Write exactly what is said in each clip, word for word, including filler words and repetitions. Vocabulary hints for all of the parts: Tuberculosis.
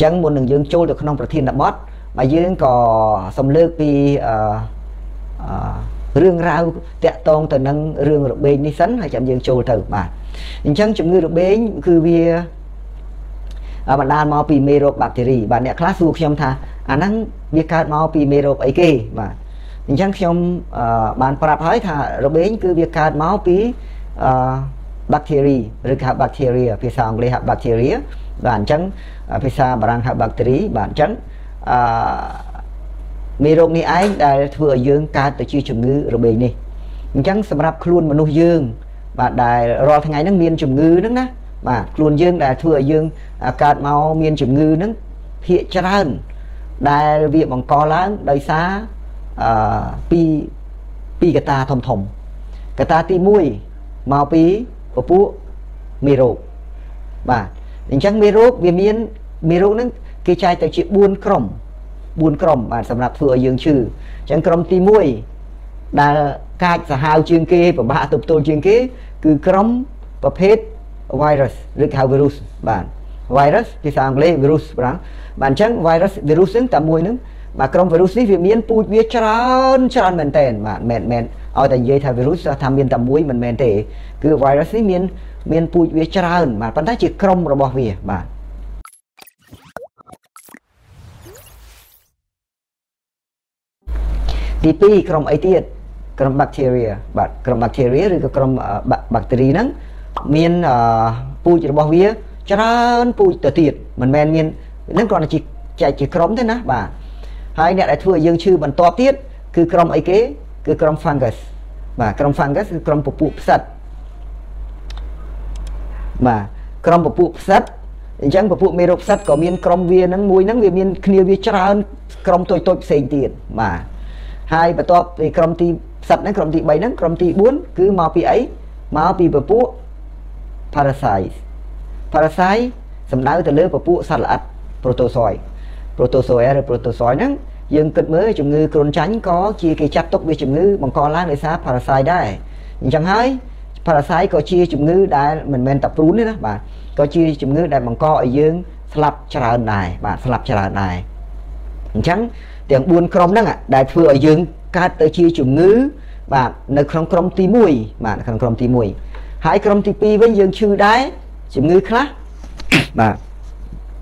chẳng muốn dương chôn được không protein đã mất mà dương có xâm lược vì rương rau tẹt tôn từ năng rương rồi bên đi sấn hay chậm dương chôn thử mà nhưng chẳng chậm người rồi bên cứ vì bạn đang mau bị mê rộp bacteria bạn đã class thuộc trong thà anh đang việc cắt mau bị mê rộp ấy kì mà nhưng chẳng trong bạn prap hỏi thà rồi bên cứ việc cắt mau bị bacteria rồi hạt bacteria phía sau người hạt bacteria bản trắng phía sau bạn hạt bacteria bản trắng mê rộp này ấy đã vừa dương cắt từ chi chủng ngư rồi bên này nhưng chẳng sầm rạp luôn mà nuôi dương bạn đã rồi thằng ngày nó miên chủng ngư nữa mà luôn dương là thừa dương à, cạt màu miền chủng ngư nắng hiện cho hơn đại viện bằng co lá đời xá à, pi pi cái ta thầm thầm cái ta ti mũi màu pi của pú mì rô và những trắng mì rô vì miền mì rô nắng kia trai tại chuyện buôn crom buôn crom mà sầm nạp thừa dương trừ trắng crom ti mũi đại cát là hào chuyên kê và bạ tập tôn chuyên kê cứ crom và hết virus được hào virus bạn virus thì sang lấy virus bạn bạn chẳng virus virus những tạm mùi nữa mà trong virus này việc miễn pui viết tròn tròn mền tèn bạn mền mền ở tại dây thay virus tham miễn tạm mùi mình mền tệ cứ virus này miễn miễn pui viết tròn mà bạn ta chỉ trong rồi bỏ về bạn thì pi trong ấy tiệt trong bacteria bạn trong bacteria rồi trong bacteria nắng miền pui chỉ bao vía cho nó pui tự tiệt mình men miền nên còn là chỉ chạy chỉ crom thế ná bà hai nè lại thưa dương chư mình to tiết cứ crom ấy kế cứ crom fungus và crom fungus cứ crom bột bụi sạch mà crom bột bụi sạch chẳng bột bụi mèo sạch có miền crom viên nắng muối nắng viên miền kia viên cho nó crom tôi tôi xây tiền mà hai và to thì crom ti sạch nắng crom ti bảy nắng crom ti bốn cứ màu pi ấy màu pi bột bụi parasite parasite sầm đá từ lưới và pụ sạt lạt protozoa protozoa rồi protozoa nắng dương kịch mới chủng ngư côn tránh có chia cái chặt tốc với chủng ngư bằng co lá người xa parasite đấy nhưng chẳng hay parasite có chia chủng ngư đại mình men tập rún đấy đó bạn có chia chủng ngư đại bằng co ở dương slab chả này bạn slab chả này chẳng tiếng buôn crom đó ạ đại thừa ở dương ca tới chia chủng ngư bạn nơi crom crom tí mùi bạn crom crom tí mùi hãy crom tí pi với dương chư đái chủng ngư khác mà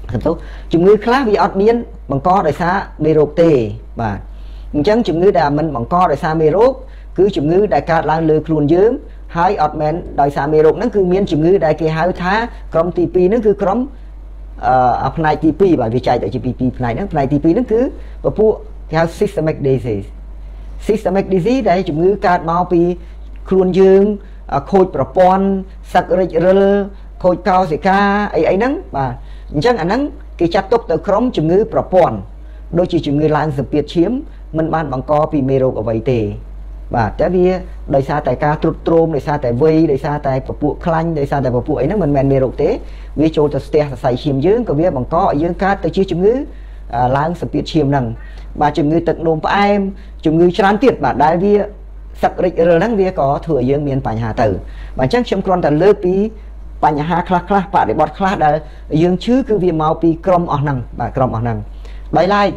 thật tốt chủng ngư khác vì ọt miên bằng co đời xa mê rộp tê mà chẳng chủng ngư đà mình bằng co đời xa mê rộp cứ chủng ngư đại ca lan lư khuôn dớm hãy ọt men đời xa mê rộp nó cứ miên chủng ngư đại kê hai thá crom tí pi nó cứ crom ở phần này tí pi bởi vì chạy tại chì pi pi này nó này tí pi nó cứ và phụ theo systemic disease systemic disease đấy chủng ngư cạt mau pi khuôn dớm khôi propon sắc rơ khôi cao sĩ ca ấy ấy nắng mà chắc là nắng cái chặt tốc tới khóm chủng ngư propon đôi chỉ chủng ngư làng dập biệt chiếm mình ban bằng co vì mê rô ở vậy tề và tại vì đời xa tại ca trút trôm đời xa tại vây đời xa tại bộ bộ khanh đời xa tại bộ bộ ấy nó mình men mê rô tế vì chỗ từ stea sài chiếm dưỡng có biết bằng co ở dưỡng ca tới chi chủng ngư làng dập biệt chiếm rằng và chủng ngư tận nôm phải em chủng ngư tràn tiệt mà đại vi sắc rực rỡ năng vía có thừa dương miền bành hà tử bản chất trong con tần lơ pi bành hà khla khla bạ để bọt khla đã dương chứ cứ vì màu pi crom ở năng bà crom ở năng bài lai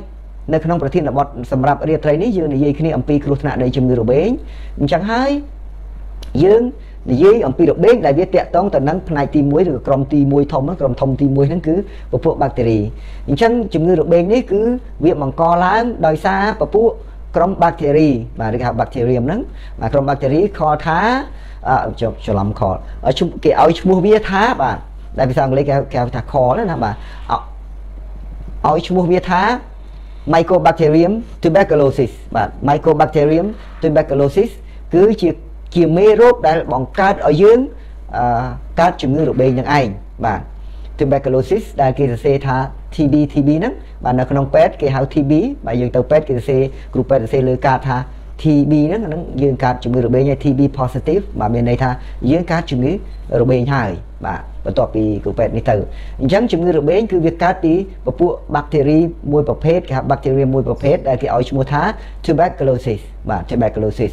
nơi khung bờ thiên là bọt sầm rạp riết trái ní dương này dây khi này âm pi kêu nạn đây chìm người đổ bến chẳng hay dương này dây âm pi đổ bến đại viết tẹt tông tần năng này ti muối được crom ti muối thông nó crom thông ti muối nó cứ bờ phụ bacteria chẳng chìm người đổ bến đấy cứ việc bằng co lá đời xa bờ phụ crom bacteria mà được học bacterium nắng mà crom bacteria kho thá chụp chụp lắm kho ở chung cái áo mua bia thá bạn đại vì sao lấy cái cái thá kho đó là mà áo chung mua bia thá mycobacterium tuberculosis bạn mycobacterium tuberculosis cứ chỉ chỉ mê rốt đại bọn cát ở dưới cát chủng ngư rượu bê những anh bạn tuberculosis đại kia sẽ thá tê bê tê bê nắng bạn nào không pet cái hào tê bê bạn dùng tàu pet cái xe group pet xe lừa cá tha tê bê đó nó dùng cá chủng ngư rồi bên này tê bê positive mà bên này tha dùng cá chủng ngư rồi bên hai bạn và tọp đi group pet này từ giống chủng ngư rồi bên cứ việc cá tí và phụ bacteria môi bọc hết cái bacteria môi bọc hết đại cái ỏi chủng thá tuberculosis bạn tuberculosis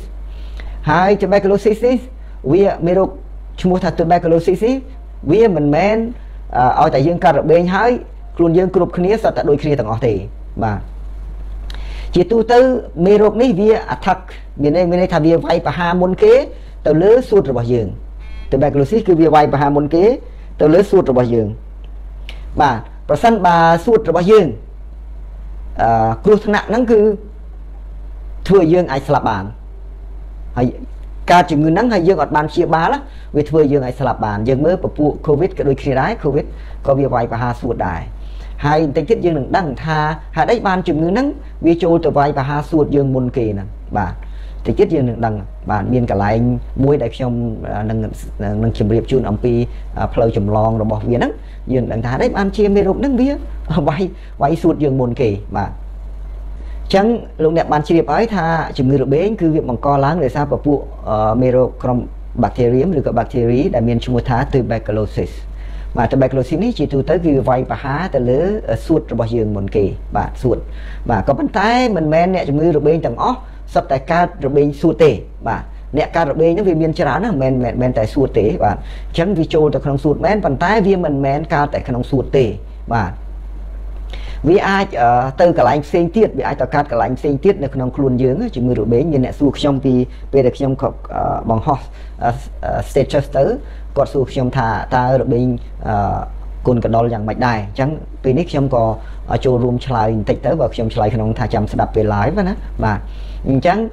hai tuberculosis we mê rô chủng thá tuberculosis we mình men ở tại dương cá rồi bên hai Khuôn dân cực khní sẽ đôi khi tầng ổ thể bà chỉ tu tư mê rộp này vì attack vì này mình thả vì vay và hà môn kế tàu lỡ suốt rồi bỏ dường Tuberculosis cứ vì vay và hà môn kế tàu lỡ suốt rồi bỏ dường bà bà sân bà suốt rồi bỏ dường cụt nặng nắng cứ thừa dương ai sạp bàn ca chừng người nắng hay dương ọt bàn chia bá lắm vì thừa dương ai sạp bàn dương mới bà phụ Covid cái đôi khi đấy Covid có vì vay và hà suốt đài hai tính chất dương đằng tha hãy đấy bàn chừng ngư nắng vì chỗ tờ vai và hà suốt dương môn kỳ nè bà tính chất dương đằng bạn biên cả lại muối đại trong nâng nâng chìm riệp chun ampi pleu chùm long rồi bỏ viên nắng dương đằng tha đấy bàn chia mê rộng nắng bia vay vay suốt dương môn kỳ bà chẳng lúc đẹp bàn chia riệp ấy tha chừng ngư rồi bế cứ việc bằng co láng để sao và phụ mê rộng trong bacterium được các bacteria đại miền trung một tha tuberculosis mà tuberculosis này chỉ tu tới vì vay và há từ lứa suốt bao nhiêu một kỳ và suốt và có bàn tay mình men nè chúng người bên tầng ó sắp tại ca rồi bên suốt tề và nè ca rồi bên những vì miền chả nó men men men tại suốt tề và chẳng vì trôi tại không suốt men bàn tay vì mình men ca tại không suốt tề và vì ai từ cả lạnh xanh tiết vì ai tạo ca cả lạnh xanh tiết là không luôn dưỡng chúng người rồi bên như nè suốt trong thì về được trong cọc bằng ho status tới có sự trong thả ta bên cồn cả đó là dạng mạch đài chẳng pinic trong có chỗ room lại tịch tới vào trong lại không thả chậm sẽ đập về lái và nó mà chẳng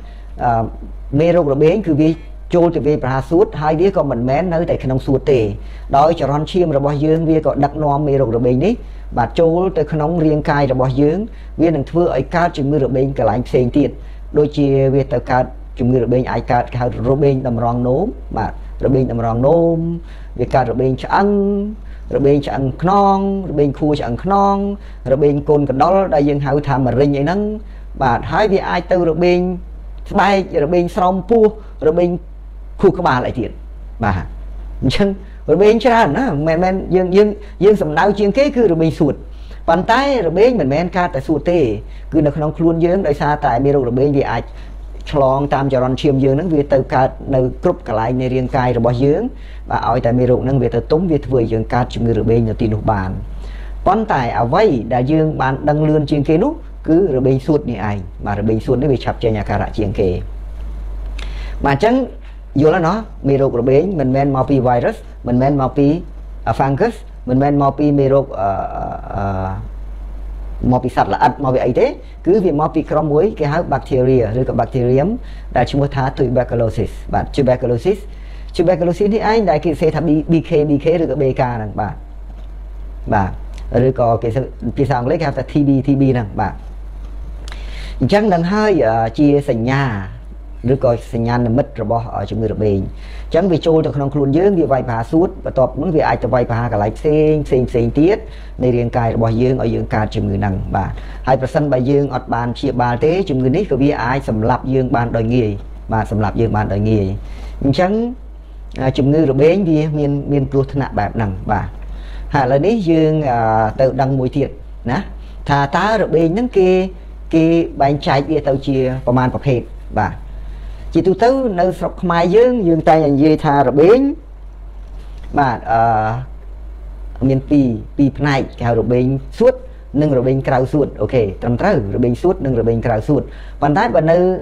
mê rô của bên cứ vì chỗ từ về bà suốt hai đứa con mình mén nơi tại khăn ông suốt tề đói cho ron chim rồi bao dương vì có đặc nom mê rô của bên đấy và chỗ từ khăn ông riêng cai rồi bao dương vì đừng thưa ấy cao chừng mưa rồi bên cả lại xèn tiền đôi chia về tàu cá chừng mưa rồi bên ai cá cá rồi bên đầm rong nốm mà rồi bên nằm ròng nôm việc cả rồi bên chẳng rồi bên chẳng non rồi bên khu chẳng non rồi bên cồn cái đó đại dương hào thảm mà rình vậy nắng và hai vì ai từ rồi bên bay rồi bên sông pua rồi bên khu các bà lại thiệt bà chân rồi bên chả nó men men dương dương dương sầm náo chiên kế cứ rồi bên sụt bàn tay rồi bên mình men ca tại sụt tê cứ là không luôn dương đại xa tại miền rồi bên vì ai long tam cho ron chiêm dương nắng về từ cả nơi group cả lại nơi riêng cai rồi bao dương và ở tại miền ruộng nắng về từ tống về vừa dương cát chừng người rồi bên nhà tin hộp bàn con tài ở vây đại dương bạn đăng lươn trên kia nút cứ rồi bên suốt này ảnh mà rồi bên suốt nó bị chập cho nhà cả lại chiên kề mà chẳng dù là nó miền ruộng rồi bên mình men mau pi virus mình men mau pi fungus mình men mau pi miền ruộng màu bị sạt là ẩn màu bị ấy thế cứ vì màu bị crom muối cái hạt bacteria rồi các bacterium đã chúng ta tuberculosis và tuberculosis tuberculosis thì anh đại cái xe tháp bk bk rồi các bk này bà bà rồi có cái phía sau lấy cái hạt tb tb này bà chẳng lần hai chia sẻ nhà rồi có sẻ nhà là mất rồi bỏ ở chúng người được bền chẳng vì trôi từ không luôn dương vì vay phá suốt và tọp muốn vì ai cho vay phá cả lại xen xen xen tiết này riêng cài bỏ dương ở dương cài chừng người nặng bà hai percent bà dương ở bàn chia bà thế chừng người nít có vì ai sầm lạp dương bàn đòi nghề bà sầm lạp dương bàn đòi nghề chẳng chừng người được bén vì miền miền ruột thân nặng bẹp nặng bà hà là nít dương tự đăng mùi thiệt nè thà tá rồi bén những kia kia bánh trái bia tàu chiaประมาณ ประเภท bà chỉ tu tứ nơi sọc mai dương dương tay anh dê tha rồi bến mà miền tì tì này kéo rồi bên suốt nâng rồi bên cào suốt ok tầm tớ rồi bên suốt nâng rồi bên cào suốt bàn tay bàn nơi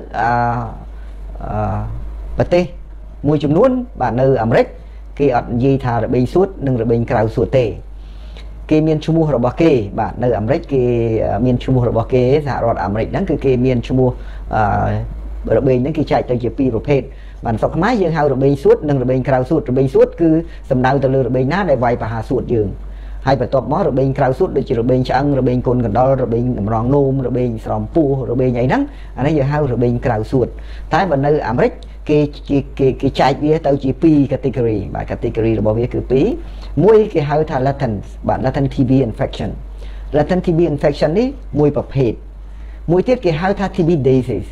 bát tê mùi chùm luôn bàn nơi ẩm rách khi anh dê tha rồi bên suốt nâng rồi bên cào suốt tê cái miền trung mùa rồi bạc kê bạn nơi ẩm rách cái miền trung mùa rồi bạc kê giả rọt ẩm rách đắng cái cái miền trung mùa rồi bên những cái chạy tới dịp rồi phết bạn sọc máy dương hao rồi bên suốt nâng rồi bên cào suốt rồi bên suốt cứ sầm đau từ lừa rồi bên nát để vay và hà suốt giường hay phải tọp mó rồi bên cào suốt để chỉ rồi bên chăng rồi bên cồn gần đó rồi bên ròng nôm rồi bên sòng pua rồi bên nhảy nắng anh ấy giờ hao rồi bên cào suốt thái bên nơi ẩm rách cái cái cái cái chạy bia tới dịp category bạn category rồi bao nhiêu cứ pí mỗi cái hao thà latent bạn latent tb infection latent tb infection đấy mỗi bậc phết mỗi tiết cái hao thà tb disease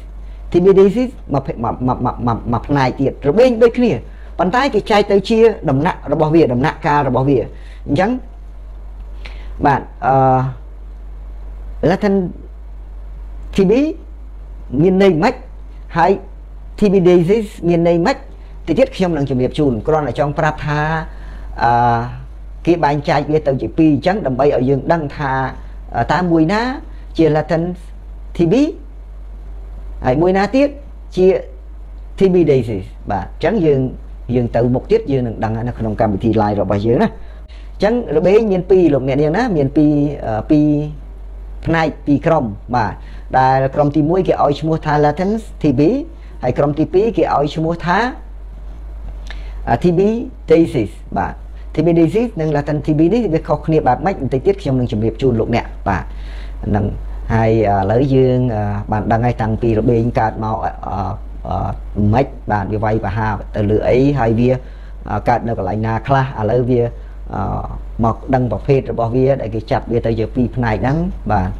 thì bị disease mà mà mà mà mà mà này tiệt rồi bên bên kia bàn tay cái chai tới chia đầm nặng rồi bảo vệ đầm nặng ca rồi bảo vệ chẳng bạn uh, là thân thì bị miền Tây mách hay thì bị disease miền Tây mách thì tiết khi ông đang chuẩn bị chùn còn lại trong prata Khi bạn chạy về tàu chỉ pi chẳng đầm bay ở dương đăng thà ta mùi ná chia là thân thì bí hãy mùi ná tiết chia thì bi đây gì bà chẳng dương dương tàu một tiết dương đăng nó không cầm thì lại rồi bà dương đó chẳng rồi bé miền pi lục nè nè miền pi pi này pi krom bà đà krom thì mũi cái oi mua tha là thân thì bí hãy krom thì bí cái oi mua tha thì bí đây gì bà thì bị disease nên là thành thì bị đấy việc khó khăn bạc mách thời tiết trong đường chuẩn bị chun lục nè và nằm hai lưỡi dương bạn đang ngay tăng pi rồi bên cạt màu mách bạn bị vay và hà từ lưỡi hai vía cạt được lại na kla à lưỡi vía mọc đăng bọc phết rồi bỏ vía để cái chặt vía tới giờ pi này nắng và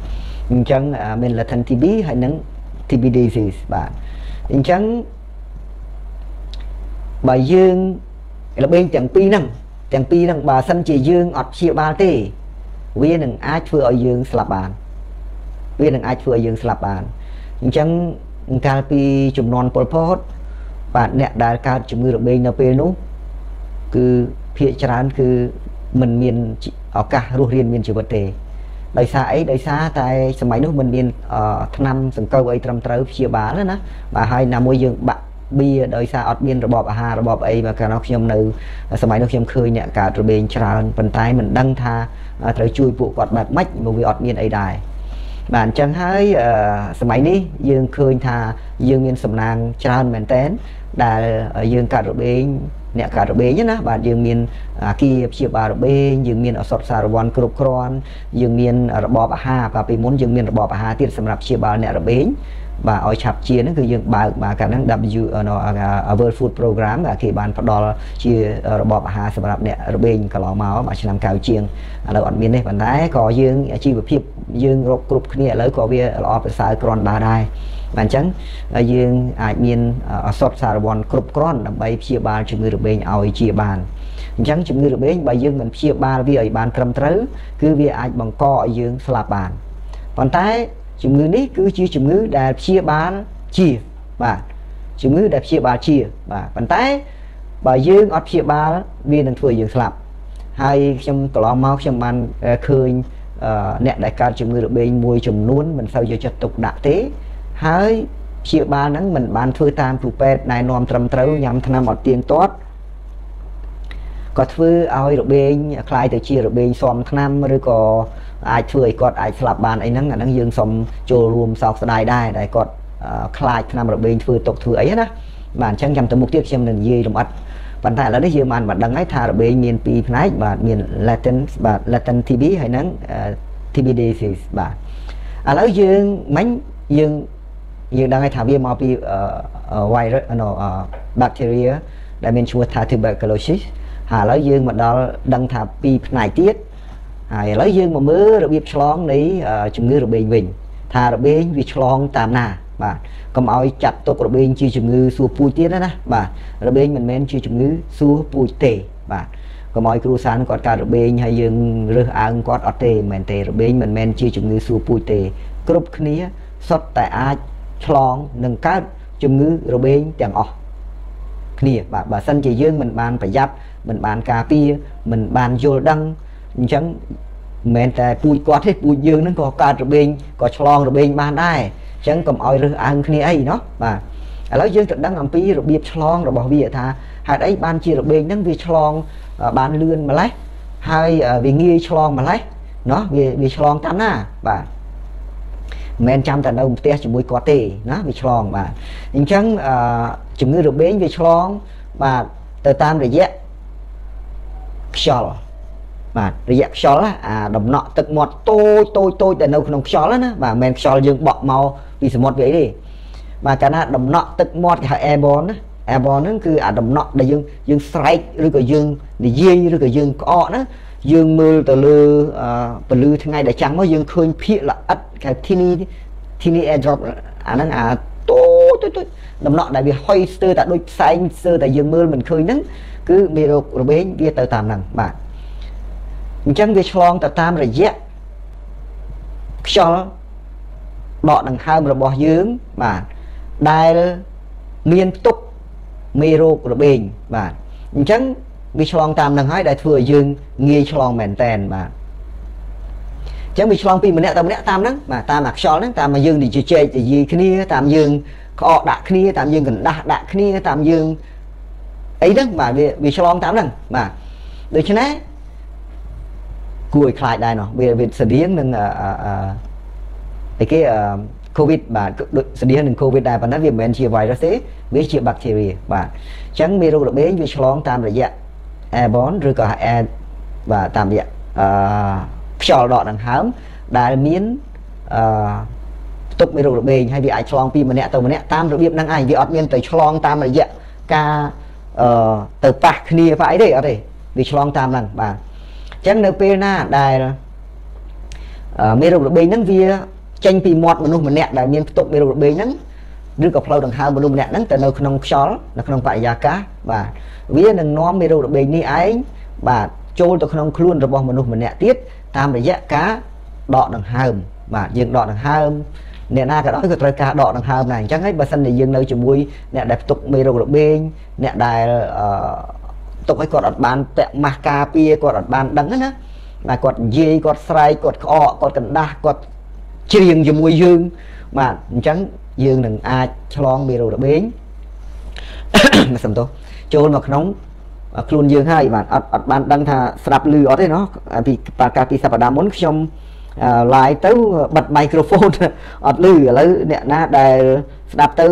chẳng mình là thành thì bí hay nắng thì bị disease và chẳng bà dương là bên chẳng pi nắng chẳng pi rằng bà sân chỉ dương ọt chia ba tê viên đừng ai vừa dương slap bàn viên đừng ai vừa dương slap bàn chẳng cà pi chụp non polpot bạn nè đài ca chụp người được bên np nú cứ phía trán cứ mình miền ở cả ruột riêng miền chịu vật tề đời xa ấy đời xa tại sầm máy nước mình miền ở năm sừng câu ấy trăm trâu chia ba nữa nè bà hai nằm môi dương bạn bia đời xa ọt biên rồi bọp hà rồi bọp ấy và cả nó khi ông nữ sau máy nó khi ông khơi nhẹ cả rồi bên tràn phần tay mình đăng tha tới chui vụ quạt bạc mách một vị ọt biên ấy đài bản chân hái sau máy đi dương khơi tha dương miên sầm nàng tràn mền tén đà dương cả rồi bên nhẹ cả rồi bên nhá nè bản dương miên kia chia bà rồi bên dương miên ở sọt xà rồi bòn cột cron dương miên rồi bọp hà và vì muốn dương miên rồi bọp hà tiết sầm rạp chia bà nhẹ rồi bên và ở chạp chia nó cứ dừng bà bà cả năng W nó World Food Program là khi bạn phát đo chia bọp hà sầm rạp nè rồi bên cả lò máu mà chỉ làm cao chiên là bọn miền này bạn thấy có dương chi với phim dương rộp cục kia lấy có bia lò phải xài cron ba đai bạn chẳng dương ai miền sọt xà bòn cục cron làm bay chia ba chừng người rồi bên ao chia bàn chẳng chừng người rồi bên bà dương mình chia ba vì ở bàn cầm trứ cứ vì ai bằng co dương slap bàn còn thấy chúng ngư này cứ chia chúng ngư đẹp chia bán chia và chúng ngư đẹp chia bà chia và bàn tay bà dương ở chia ba viên đang thổi dương sập hai trong lò máu trong bàn khơi nẹt đại ca chúng ngư được bên môi chùm luôn mình sau giờ chặt tục đạp thế hai chia ba nắng mình bàn thưa tam tụ pet này nom trầm trâu nhằm tham một tiền tốt có thưa ao được bên khai từ chia được bên xóm tham rồi có ai chơi cọt ai slap bàn ấy nắng là nắng dương xong trồ rùm sọc đài đài đài cọt khai nằm ở bên chơi tộc thử ấy đó bạn chẳng nhầm tới mục tiêu xem lần gì đồng ắt bạn tại là đấy giờ màn bạn đang ấy thà ở bên miền pi này và miền latin và latin tb hay nắng tbd thì bạn à lỡ dương mánh dương dương đang ấy thà viêm mao pi virus nó bacteria đại miền chùa thà tuberculosis à lỡ dương mà đó đang thà pi này tiết ai lấy dương mà mưa rồi biết slong đấy chừng ngư rồi bình bình thà rồi bên vì slong tam nà bà cầm oi chặt tộc rồi bên chi chừng ngư xua pui tiết đó nè bà rồi bên mình men chi chừng ngư xua pui tề bà cầm oi cua sán còn cả rồi bên hay dương rửa ăn còn ở tề men tề rồi bên mình men chi chừng ngư xua pui tề cướp khné sót tại ai slong nâng cát chừng ngư rồi bên chẳng ọ khné bà bà sân chỉ dương mình bàn phải giáp mình bàn cà phê mình bàn vô đăng chẳng mẹ tại bụi quạt hết bụi dương nó có cà rồi bên có slong rồi bên bàn đây chẳng cầm oi rồi ăn cái ấy nó và lấy dương thật đang làm pi rồi biết slong rồi bảo bìa tha hạt ấy ban chia rồi bên nắng vì slong ban lươn mà lấy hay vì nghi slong mà lấy nó vì vì slong tắm na và mẹ chăm tại đâu tia chỉ bụi quạt tê nó vì slong và nhưng chẳng chừng người rồi bên vì slong và từ tam rồi dễ xào và dẹp xóa là đồng nọ tật mọt tôi tôi tôi để nấu không xóa nữa và men xóa dương bọ màu vì sự mọt vậy đi mà cái là đồng nọ tật mọt hay airborne đó airborne nó cứ à đồng nọ để dương dương strike rồi cái dương để dây rồi cái dương cọ đó dương mưa từ lư từ lư thế ngay để trắng nó dương khơi phịa là ắt cái thini thini airdrop à nó à tôi tôi tôi đồng nọ đại vì hơi sơ tại đôi xanh sơ tại dương mưa mình khơi nắng cứ mê rồi bên kia tới tạm nặng bạn chẳng vì slong ta tam rồi dễ cho đọ đằng hai rồi bỏ dưỡng mà đai miên túc mê rô rồi bền và chẳng vì chọn tam năng hái đại thừa dương nghi chọn mền tèn mà chẳng vì chọn pin mình nè tam nè tam nắng mà tam mặc chọn nắng tam mà dương thì chơi chơi thì gì cái nia tam dương họ đặt cái nia tam dương gần đặt đặt cái nia tam dương ấy đó mà vì vì chọn tam năng mà được chứ nè cùi khai đây nó vì vì sự điên nên là cái Covid và sự điên nên Covid đây và nó vì mình chia virus thế với chia bacteria và chẳng biết đâu được bé vì chọn tam là gì airborne rồi cả air và tam gì chọn đọt đằng hám đại miến tục mê rụt bề hay bị ai chọn pi mà nẹt tàu mà nẹt tam rồi việc năng ai bị ọt miên tới chọn tam là dẹt ca từ bạc kia phải đấy ở đây bị chọn tam rằng bà chắc nếu pe na đại mê rụt bề nắng vía tranh pi mọt mà nung mà nẹt đại miên tục mê rụt bề nắng đưa cặp lâu đằng hám mà nung nẹt nắng từ nơi không chó là không phải giá cá và vía đằng nó mê rụt bề ni ấy và chôn từ không luôn rồi bỏ mà nung mà nẹt tiết tam là giá cá đọ đằng hàm mà dừng đọ đằng hàm nè na cái đó cái trời cá đọ đằng hàm này chắc hết bà xanh này dừng nơi chùm bui nè đẹp tục mê rô bên nè đài tục cái cọt bàn tẹo ma ca pia cọt bàn đắng á mà cọt dê cọt sài cọt cọ cọt cần đa cọt chiềng chùm bui dương mà chẳng dương đừng ai chlong mê rô bên mà sầm to chôn mà nóng luôn dương hai bạn bạn đang thà sập lừa ở đây nó vì bà cà pi sập đám muốn trong lại tới bật microphone ở lừa lấy nè na đài đạp tới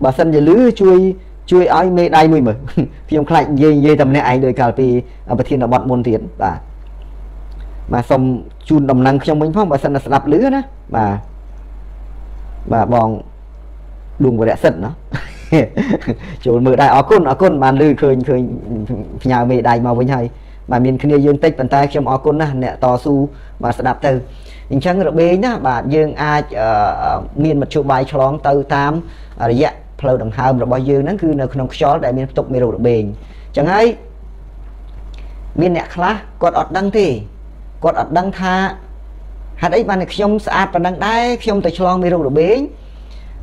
bà sân giờ lứa chui chui ói mê đây mười mười phim lạnh dây dây tầm này anh đời cà pi ở thiên là bọn môn thiện và mà xong chun đồng năng trong bánh phong bà sân là sập lứa đó mà bà bọn đùng của đẻ sân đó chủ mười đại ở côn ở côn bàn lư khơi khơi nhà mẹ đại màu với nhầy mà miền kia dương tây bàn tay trong ở côn nè nè to su mà sẽ đạp từ nhưng chẳng là bê nhá bà dương ai miền mặt châu bài chọn từ tam ở dạ phơi đồng hàm rồi bao dương nó cứ là không chó đại miền tục miền đồ bền chẳng ấy miền nè khá còn ọt đăng thì còn ọt đăng tha hạt ấy bàn trong sạch và đăng đáy trong từ chọn miền đồ bền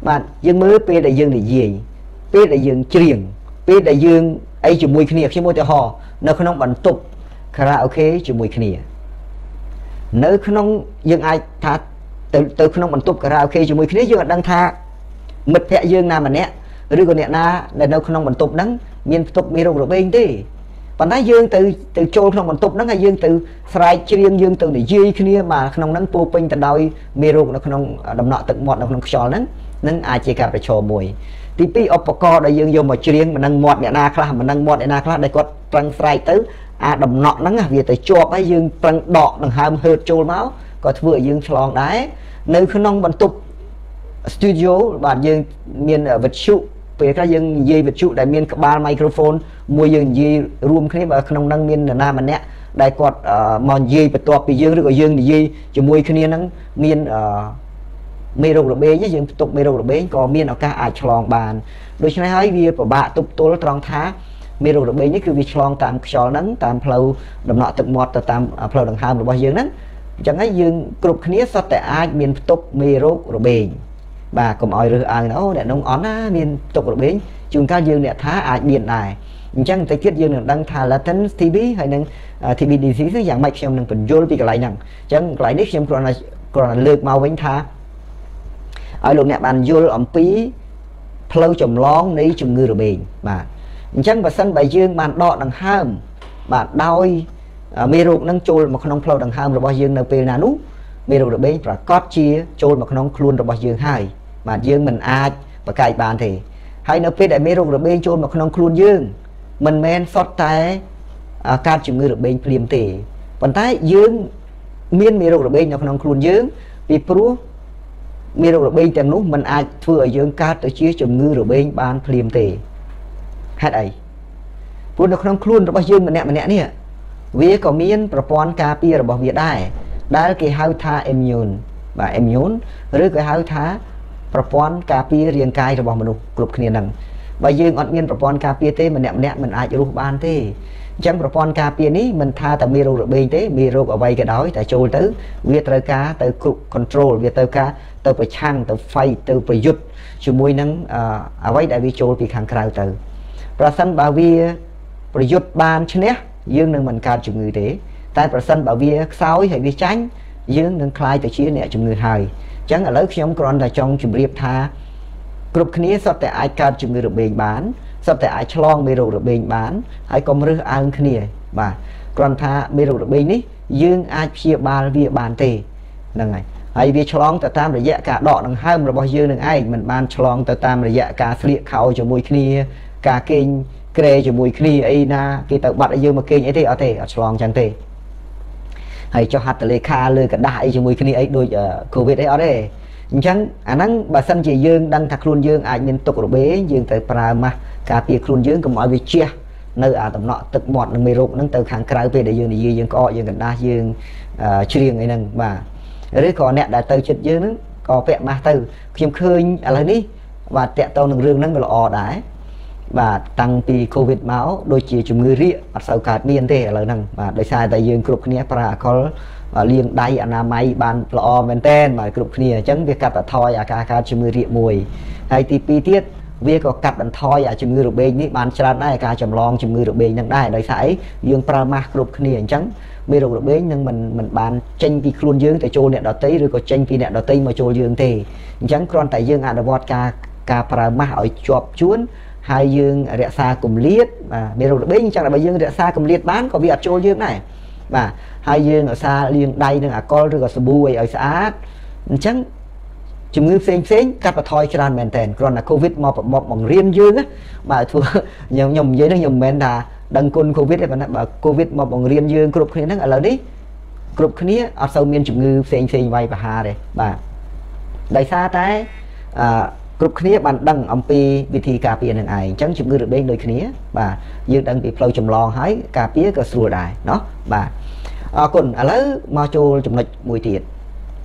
mà dương mới bê đại dương để gì biết đại dương triền biết đại dương ấy chụp mùi kia khi môi tàu họ nó không bằng tục karaoke chụp mùi kia nếu không dương ai thà từ từ không bằng tục karaoke chụp mùi kia dương đang tha mật thẹ dương nào mà nè rồi còn nè na là nó không bằng tục đắng miền tục miền đông bên đi còn thái dương từ từ châu không bằng tục đắng hay dương từ sài triền dương từ để dây kia mà không đắng po pin từ đầu miền đông nó không đầm nọ tận mọt nó không sò nắng nắng ai chỉ cả phải sò mùi tí pi ở bọc đại dương vô mà chiên mà năng mọt nè na khla mà năng mọt nè na khla đây có trăng sai tới à đầm nọ nắng à vì tới cho cái dương trăng đọ đằng hàm hơi trôi máu có vừa dương tròn đáy nơi khung nông bận tục studio bản dương miền vật trụ về các dương dây vật trụ đại miền ba microphone mua dương dây room cái mà khung nông năng miền nè na mà nè đây có mòn dây vật to bị dương được rồi dương dây chỉ mua cái này năng miền mê rô rô bê chứ dương tục mê rô rô bê có miên ở ca ai chlong bàn đối với hai việc của bạn tục tôi là trong tháng mê rô rô bê nhất cứ bị chlong tạm cho nắng tạm lâu đầm nọ tận mọt tạm lâu đằng hàm bao nhiêu nắng chẳng ấy dương cục khía sao tại ai miên tục mê rô rô bê bà cũng hỏi rồi ai nó để nông ón á miên tục rô bê chúng ta dương để thá ai miền này chẳng thấy kết dương được đăng thà là tấn tb hay năng thì bị gì thứ dạng mạch xem năng phần vô bị cái lại nặng chẳng lại nick xem còn là còn là lược màu bánh thà ở lúc này bạn vô ẩm phí lâu chồng lón lấy chồng người rồi bền mà chẳng và sân bài dương bạn đọ đằng hàm bạn đôi mê ruột nâng trôi mà không lâu đằng hàm rồi bao dương nâng pê na nú mê ruột bến và cót chia trôi mà không luôn rồi bao dương hai mà dương mình ai và cài bàn thì hay nâng pê đại mê ruột rồi bên trôi mà không luôn dương mình men xót tay ca chồng người rồi bên liềm tỉ còn tay dương miên mê ruột rồi bên nó không luôn dương vì pru mê rô rô bên tầm lúc mình ai thưa ở dưỡng cát tới chia chùm ngư rô bên bán phìm tề hết ấy vốn nó không luôn rô bác dương mà nẹ mà nẹ nè vì có miên bà bón ca bia rô bác Việt ai đã là cái hào thá em nhôn và em nhôn rồi cái hào thá bà bón ca bia riêng cài rô bác mình cục kia nâng và dương ọt miên bà bón ca bia tế mà nẹ mà nẹ mình ai rô bán tế chẳng bà bón ca bia ní mình tha tầm mê rô rô bên tế mê rô ở vay cái đói tại chỗ tới viết rơi cá tới control viết tới cá từ phải chăng từ phải từ phải dứt chùm môi nắng à vậy đại vi trôi vì kháng cào từ, và sân bà vi ประยุทธ์บานชนิดยืงหนึ่งมันการจุ่มมือเด้แต่ประสันบ่าวเวียสาวให้วิจัยยืงหนึ่งคลายแต่ชี้เนี่ยจุ่มมือหายจังอะไรขย่มกรอนแต่จงจุ่มเรียบท่ากลุ่มนี้สอบแต่อาการจุ่มมือระเบิดบานสอบแต่อาชลองเมโรระเบิดบานให้กรมเรืออังคเนียบ่ากรอนท่าเมโรระเบิดนี้ยืงอาเชียบาลเวียบานเตนั่งไงไอ้วิชลองแต่ตามระยะกาดอกหนึ่งห้ามระบายยืงหนึ่งไอ้มันบานชลองแต่ตามระยะกาเสียเขาจมูกเนียกาเก่งเกรจมูกนี่ไอ้น่ะกิตบัดไอ้ยืมมาเก่งไอ้ที่เอาเตะฉลองจังเตะให้เจ้าหัดแต่เลขาเลยก็ได้จมูกนี่ไอ้โดยโควิดไอ้เอาเด้ฉันอันนั้นบาสันจียืมดังทักครูนยืมไอ้เงินตกระเบ้ยืมแต่ปลามาการเปียครูนยืมก็หมายวิเชียเนื้ออาตมเนาะตึกหมดหนึ่งไม่รู้นั่งเตะขังกลายไปได้ยืมยืมยืมก็ยืมกันได้ยืมเชียงไอ้นั่งมาหรือก่อนเนี่ยได้เตะจุดยืมนั่งก็เปะมาเตะเข้มข้นอะไรนี่ว่าเตะเตะหนึ่งเรื่องนั่งก็ละอได้và tăng tì covid máu đôi chỉ chủng người rịa ở sau cả miền tây là năng và đời sai tại dương group kia para có liên đại anh nam ai ban lo maintain mà group kia chẳng việc cắt ở thoi à cả cả chủng người rịa mùi hay tivi tiết việc có cắt ở thoi à chủng người được bên những ban tràn đây cả chủng long chủng người được bên những đây đời sai dương prama group kia chẳng bây giờ được bên nhưng mình mình ban tranh vì luôn dương tại châu nẹt đỏ tây rồi có tranh vì nẹt đỏ tây mà châu dương thì chẳng còn tại dương anh vọt cả cả prama ở chọc chuốn hai dương rẽ xa cùng liệt và bây giờ bên chẳng là bây dương rẽ xa cùng liệt bán có việc trôi dương này và hai dương ở xa liên đây là con rồi có bùi ở xã chẳng chúng ngư xinh xinh cắt và thoi cho đàn mèn tèn còn là covid một một bằng riêng dương mà thua nhầm nhầm dưới nó nhầm mèn là đăng côn covid này bạn bảo covid một bằng riêng dương group kia nó là đấy group kia ở sau miền chúng ngư xinh xinh vay và hà đây và đại xa trái group kia bạn đăng âm pi vị trí cà phê này ai chẳng chụp người được bên đời kia và dương đăng bị flow chầm lon hái cà phê cà sủa đài đó và còn ở lỡ mà trôi chụp lịch mùi tiền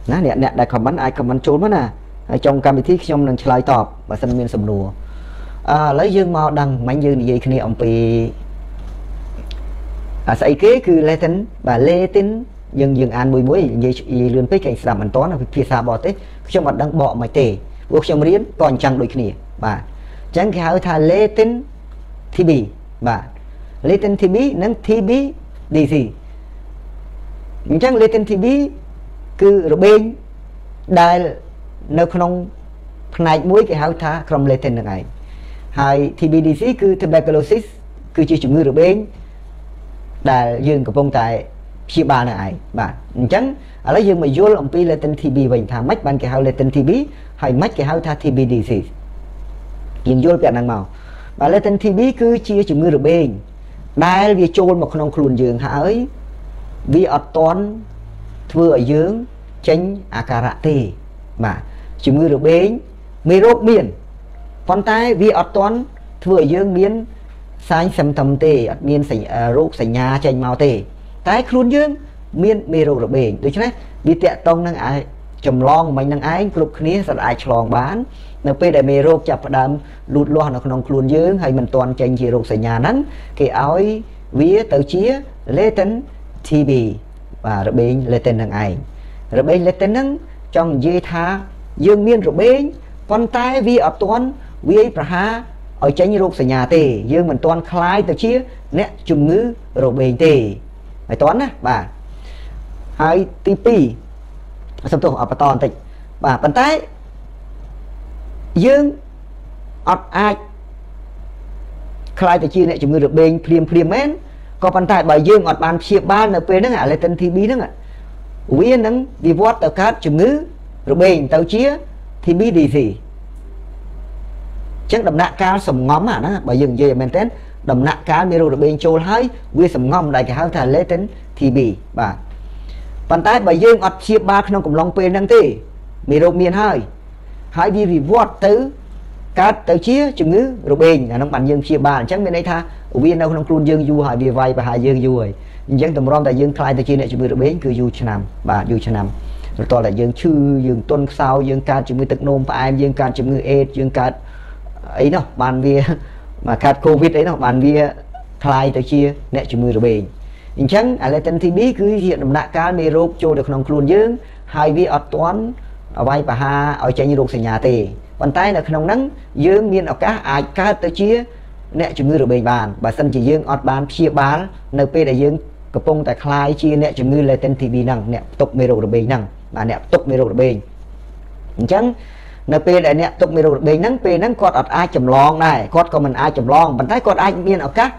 nè nè nè đại comment ai comment trốn mất à trong cam vị trí trong lần slide top và sân miền sầm nùa lấy dương mao đăng mạnh dương gì kia âm pi à say kế cứ Latin và Latin dương dương an mùi muối gì gì luôn tới cảnh làm ăn toán là phía xa bỏ tới trong mặt đăng bỏ mày tềพวกชมเรียนตอนจังโดยขี้บ่าจังเขาเอาท่าเลตินทีบีบ่าเลตินทีบีนั่นทีบีดีสิจังเลตินทีบีคือระเบงได้ในขนมขนาดมวยเขาเอาท่าครมเลตินยังไงหายทีบีดีสิคือ tuberculosis คือชื่อจุ่มมือระเบงได้ยืนกับวงใจชีบานะไอ้บ่าจังอะไรยืนมาโยนออกไปเลตินทีบีวิ่งทางมัดบันเขาเลตินทีบีhay mắc cái hậu thai tb disease nhìn vô vẻ năng màu và lên tên tb cứ chia chủng người được bên đây vì trôn một con khôn dương hỡi vì ở toán vừa ở dưỡng tránh akarate mà chủng người được bên mê rốt miền con tay vì ở toán vừa dưỡng miền sai xem thầm tê ở miền sảnh rốt sảnh nhà tranh màu tê tái khôn dương miền mê rốt được bên được chứ đấy vì tệ tông năng ai chầm lon mình năng áiกลุ่มนี้สลายฉลองบ้านในปีได้มีโรคจับประดามหลุดล่อหนักนองคลุนยื้งให้มันตอนใจจีโรคสัญญานั้นก็เอาวิ่งเต่าเชี่ยเลตินทีบีว่าระเบิงเลตินนั่งไอ้ระเบิงเลตินนั้นจังยีท่ายื้งเมียนระเบิงปนท้ายวิ่งอับตอนวิ่งประหาเอาใจโรคสัญญาเตยยื้งมันตอนคลายเต่าเชี่ยเนี่ยจุ่มงื้อระเบิงเตยไอ้ตอนนะบ่าไอ้ทีปีสมตัวอัปตอนติบ่าปันท้ายยืงอัดอัดคลายแต่ชีเนี่ยจมูกเบ่งเพลียมเพลียมแม้นก็ปันท้ายบ่ายืงอัดบานเชียบบ้านเนี่ยเป็นนั่งอะไรเต็นทีบีนั่งอ่ะวิ่งนั่งดีวอตเตอร์คัสจมูกเบ่งเตาเชียทีบีดีสิจังดำหนักการสมงอมอ่ะนะบ่ายืงเยอะแมนเต้นดำหนักการไม่รู้เบ่งโจลให้วิ่งสมงอมได้แค่ห้าวทะเลเต็นทีบีบ่าปันท้ายบ่ายืงอัดเชียบบ้านขนมกลองเป็นนั่งตีมีโรคเมียนให้หายวีวีวอดตื้อการเตาเชียจุ่มงื้อโรคเบ่งน้องปั่นยืงเชียบบ้านจังเป็นไงท่าวิ่งเอาขนมกลูนยืงยูหายวีไวไปหายยืงยูเลยยืงตำรองแต่ยืงคลายแต่ชีเนี่ยจุ่มงื้อโรคเบ่งคือยูชนามบ่ายูชนามแล้วต่อแต่ยืงชื่อยืงต้นเสายืงการจุ่มงื้อตึกนมไปยืงการจุ่มงื้อเอชยืงการไอ้เนาะบานเวียมาการโควิดไอ้เนาะบานเวียคลายแต่ชีเนี่ยจุ่มงื้อโรคเบ่งยิ่งเช่นอะไรเต็มที่บีคือเหตุหนักการมีโรคโจดขนมครูนยืงหายวิอัตตันเอาไว้ปะฮาเอาใจยุโรปสัญญาเตะวันใต้ในขนมนั้นยืงมีนเอาก้าอายก้าตะเชีย nè chủng ngư rồi bệnh bàn bà sân chỉ dương ọt bàn chia bán nơi pe đại dương cặp bông tại khai chia nè chủng ngư là tên thì bị nặng nè tục mê rồi bệnh nặng bà nè tục mê rồi bệnh chẳng nơi pe đại nè tục mê rồi bệnh nắng pe nắng cọt ọt ai chầm lon này cọt còn mình ai chầm lon mình thấy cọt ai miên ở các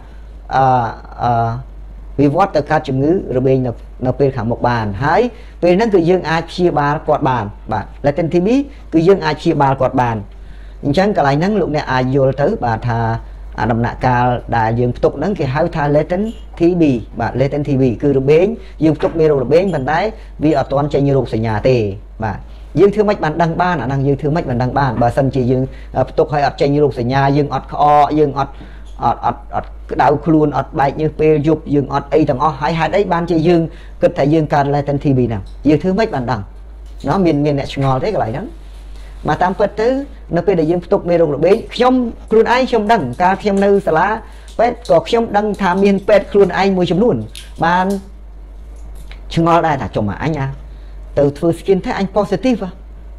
vì vót từ các chủng ngư rồi bệnh là là pe khảm một bàn hãy pe nắng cứ dương ai chia bán cọt bàn bà là tên thì bí cứ dương ai chia bán cọt bàn chẳng cả lại nắng lúc nè ai vô thứ bà thà à nằm nạ ca đại dương tục nắng cái hai thai lê tính thi bì bà lê tính thi bì cứ được bến dương tục mê rồi bến bàn tay vì ở toàn chạy như rụt nhà tề bà dương thứ mách bàn đăng ban à năng dương thứ mách bàn đăng ban bà sân chỉ dương tục hay ở chạy như rụt nhà dương ọt kho dương ọt ọt ọt ọt đau khuôn ọt bạch như pê dục dương ọt ấy thằng ọt hai hai đấy ban chạy dương cực thể dương ca lê tính thi bì nào dương thứ mách bàn đăng nó miền miền nè ngò thế cái lại đó mà tam phật tứ nó bây giờ dân tục mê rộng bế trong khuôn ai trong đăng ta thêm nâu xa lá phết có trong đăng thả miên phết khuôn ai mùi chấm luôn bàn chứ ngó đây là chồng mà anh à từ phương skin thấy anh positive à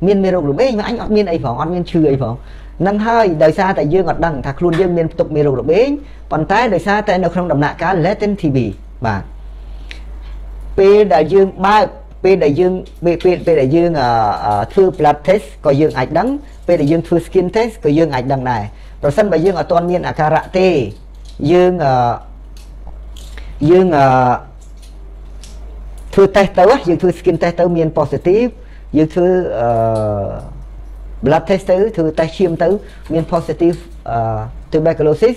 miên mê rộng bế mà anh ọt miên ấy phóng ọt miên trừ ấy phóng nâng hơi đời xa tại dương ọt đăng thả khuôn dân miên tục mê rộng bế còn tay đời xa tại nó không đầm nạ cá lết tên thì bì và bây giờ dương ba về đại dương về về đại dương thưa blood test có dương ảnh đắng về đại dương thưa skin test có dương ảnh đằng này rồi sân đại dương ở toàn miền ở karate dương dương thưa test tới dương thưa skin test tới miền positive dương thưa blood test tới thưa test chiêm tới miền positive tuberculosis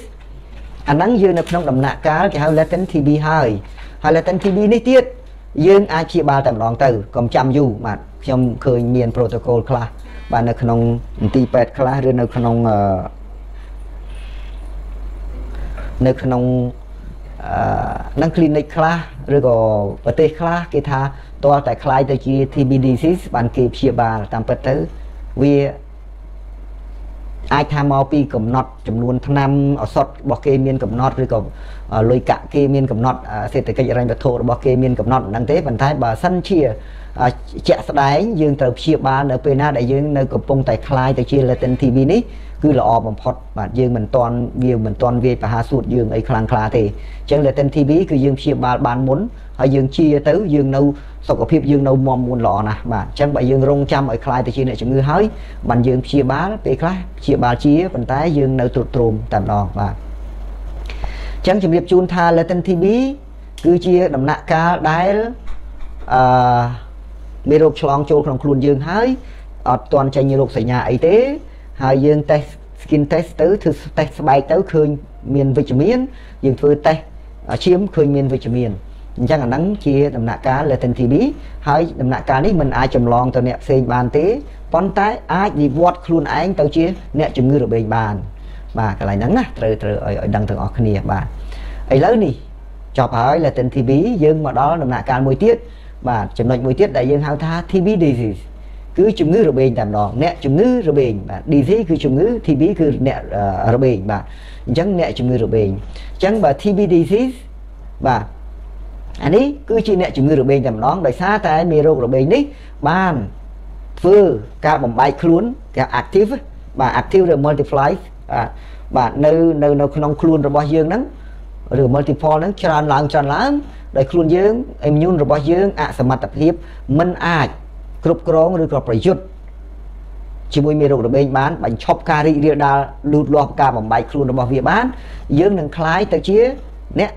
ảnh đắng dương là không đậm nặng cá cái hai latent tb hai hai latent tb này tiết dương ai chia ba tầm lòng từ còn chăm dù mà trong khởi miền protocol class và nó không tipet class rồi nó không nó không năng clinic class rồi có vật tế class cái tha toa tại khai tới chia tbdc bạn kịp chia ba tầm vật tới vì ai tham mạo pi cầm nọt chấm luôn năm ở sọt bỏ kê miên cầm nọt rồi còn lôi cả kê miên cầm nọt sẽ tới cái ranh vật thổ bỏ kê miên cầm nọt đang thế vận thái bà săn chia chẹt đáy dương tàu chia ba nợ pena đại dương nợ cột bông tài khai tài chia là tên tv ní cứ là o bằng phật và dương mình toàn nhiều mình toàn về và hạ sụt dương ấy khang khá thì chẳng là tên tv cứ dương chia ba bán muốn hay dương chia tới dương nâu sau có phép dương nâu mòm muôn lọ nè bạn chẳng vậy dương rong trăm ở khai tài chia này chúng người hái bạn dương chia ba về khai chia ba chia vận tái dương nâu trụt trùm tạm đòn và chẳng chỉ việc chun tha là tên tv cứ chia đầm nạ ca đáy mê rộp chóng chôn trong khuôn dương hái ọt toàn chạy như rộp xảy nhà y tế hai dương test skin test tới thử test bay tới khơi miền vitamin dương thử test chiếm khơi miền vitamin chẳng là nắng chia đầm nạ cá là tên thì bí hai đầm nạ cá này mình ai chầm lon tao nẹp xe bàn tế con tay ai đi vót khuôn anh tao chia nẹp chùm ngư rồi bề bàn và cái này nắng á trời trời ở đằng thường ở khăn nè bà ấy lớn đi cho phải là tên thì bí dương mà đó đầm nạ cá mùi tiết và chấm lệnh mối tiết đại dương hào tha thì bí đi gì cứ chủng ngữ rồi bệnh tạm đó nẹ chủng ngữ rồi bệnh và đi thế cứ chủng ngữ thì bí cứ nẹ rồi bệnh và chẳng nẹ chủng ngữ rồi bệnh chẳng và thì bí đi thế và anh ấy cứ chỉ nẹ chủng ngữ rồi bệnh tạm đó đời xa tại mê rô rồi bệnh đấy ban phơ ca bóng bay khuôn cái active và active rồi multiply và nơi nơi nó không khuôn rồi bao dương lắm rồi multiple nó tràn lắng tràn lắng đại khuôn dương em nhún rồi bao dương ạ sầm mặt tập hiệp mình ai cướp cướp rồi cướp phải chốt chỉ mỗi miếng rồi bên bán bánh chop cà ri riêng đa lụt lọt cả bằng bài khuôn rồi bao việc bán dương đằng khai tới chia nè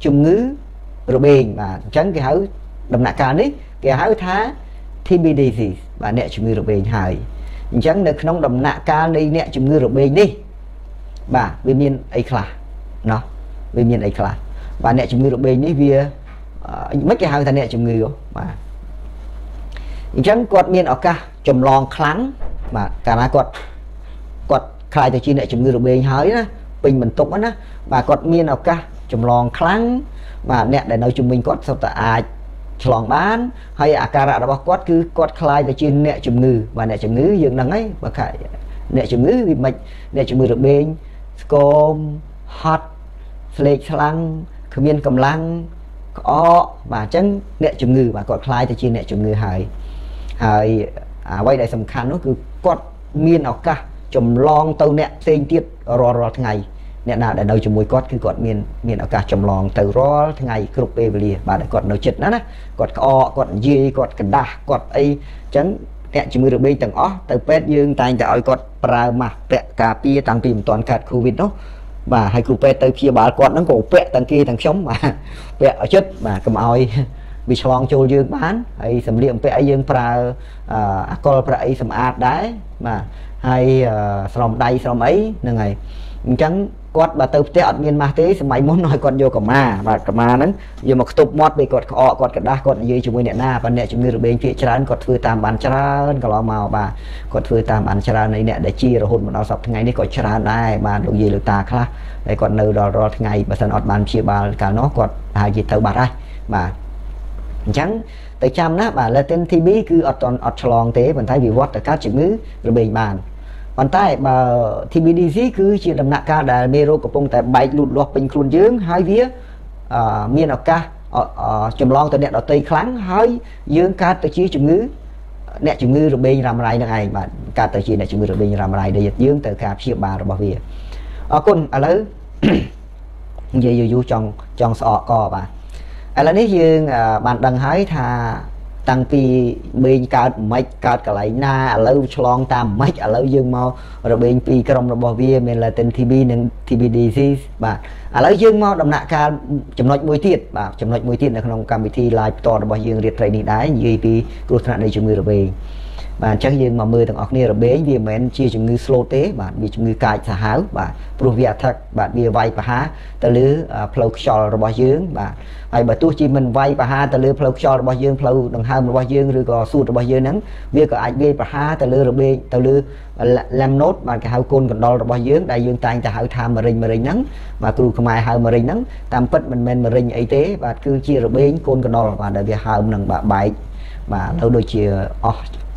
chủng ngữ rồi bên và trắng cái háo đầm nạ cà đấy cái háo thá thì bị gì gì và nè chủng ngữ rồi bên hài trắng được nông đầm nạ cà đây nè chủng ngữ rồi bên đi bà bên miền ấy là nó bên miền ấy là và nè chủng ngữ rồi bên đấy vì mấy cái hai thằng này chủng người mà chẳng quật miên ở ca chồng lon kháng mà cả lá quật quật khai từ chi này chủng người được bên hái đó bình mình tục đó và quật miên ở ca chồng lon kháng mà nè để nói chúng mình quật sau ta ai chồng bán hay à cà rạ đó quật cứ quật khai từ chi nè chủng người và nè chủng người dường năng ấy và cả nè chủng người vì mạch nè chủng người được bên scom hot flake kháng miên cầm lăng có và chẳng nẹ chủng ngư và còn khai thì chỉ nẹ chủng ngư hài hài à quay lại sầm khăn nó cứ quật miên ở cả chồng lon tàu nẹ tên tiết rò rò ngày Nên là đầu cho mùi cốt khi cốt miền miền ở cả trầm lòng từ ró ngày cướp về về bà đã cốt nấu chật nữa nè cốt o cốt dê cốt cần đà cốt ấy chấn nè chỉ mùi được bên tầng ó từ pet dương tay từ oi cốt pra mà pet cà pia tăng tìm toàn cả covid đó và hai cụ pet từ kia bà cốt nó cổ pet tăng kia tăng sống mà pet ở chết mà cầm oi bị xoong trôi dương bán ấy sầm liệm pet dương pra col pra ấy sầm ạt đấy mà hay sầm đầy sầm ấy như này chấn cọt bà từ té ở miền Bắc thế, sớm mai muốn nói cọt vô cả ma, bà cả ma nấng, vô một tụp mót bị cọt cọ, cọt cả đá, cọt dưới chúng mình nẹn na, và nẹn chúng mình được bên phía trán, cọt phơi tam bàn trán, cả lò màu bà, cọt phơi tam bàn trán này nẹn để chia rồi hôn một đào sập thằng ngày này cọt trán này, bà đồ gì đồ ta khá, đây cọt nâu đỏ đỏ thằng ngày, bà sân ở bàn chia bà cả nó cọt hai gì tàu bà đây, bà trắng tới trăm đó, bà là tên thi bí cứ ở toàn ở tròn thế, mình thấy bị vót ở các chúng mình được bên bàn. Còn tại mà thì mình đi dưới cứ chuyện đầm nạ ca là mê rô của bông tại bạch lụt lọt bình khuôn dưỡng hai vía miền ọc ca chùm lon từ nẹt ở tây kháng hơi dưỡng ca tới chí chùm ngữ nẹt chùm ngữ rồi bên làm lại này mà ca tới chí nẹt chùm ngữ rồi bên làm lại để dịch dưỡng từ ca chiếc bà rồi bảo vệ ở con ở lỡ dây dù dù trong trong sọ co bà ở là nếu dương bạn đăng hái thà tăng pi bên cát máy cát cả lại na lâu long tam máy lâu dương mau rồi bên pi trong rồi bảo vệ mình là tên tb nên tbdc và lâu dương mau đầm nạ ca chấm nói mối tiệt và chấm nói mối tiệt là không cầm thi live to rồi bảo dương liệt này đái như pi cột nạn đây chúng người rồi về và chắc dương mà mười thằng học này rồi bé vì mình chia chúng người slow tế và vì chúng người cài xả háo và provia thật bạn bia vay và há từ lứa flow short rồi bảo dương và ai mà tôi chỉ mình vay và ha từ lứa flow short bảo dương flow đồng hai bảo dương rồi có suốt bảo dương nắng việc có ai bê và ha từ lứa rồi bê từ lứa làm nốt mà cái hậu côn còn đo bảo dương đại dương tay ta hậu tham mà rình mà rình nắng mà cứ không ai hậu mà rình nắng tam phất mình men mà rình y tế và cứ chia rồi bê côn còn đo và đại việc hậu nằng bà bảy và lâu đôi chia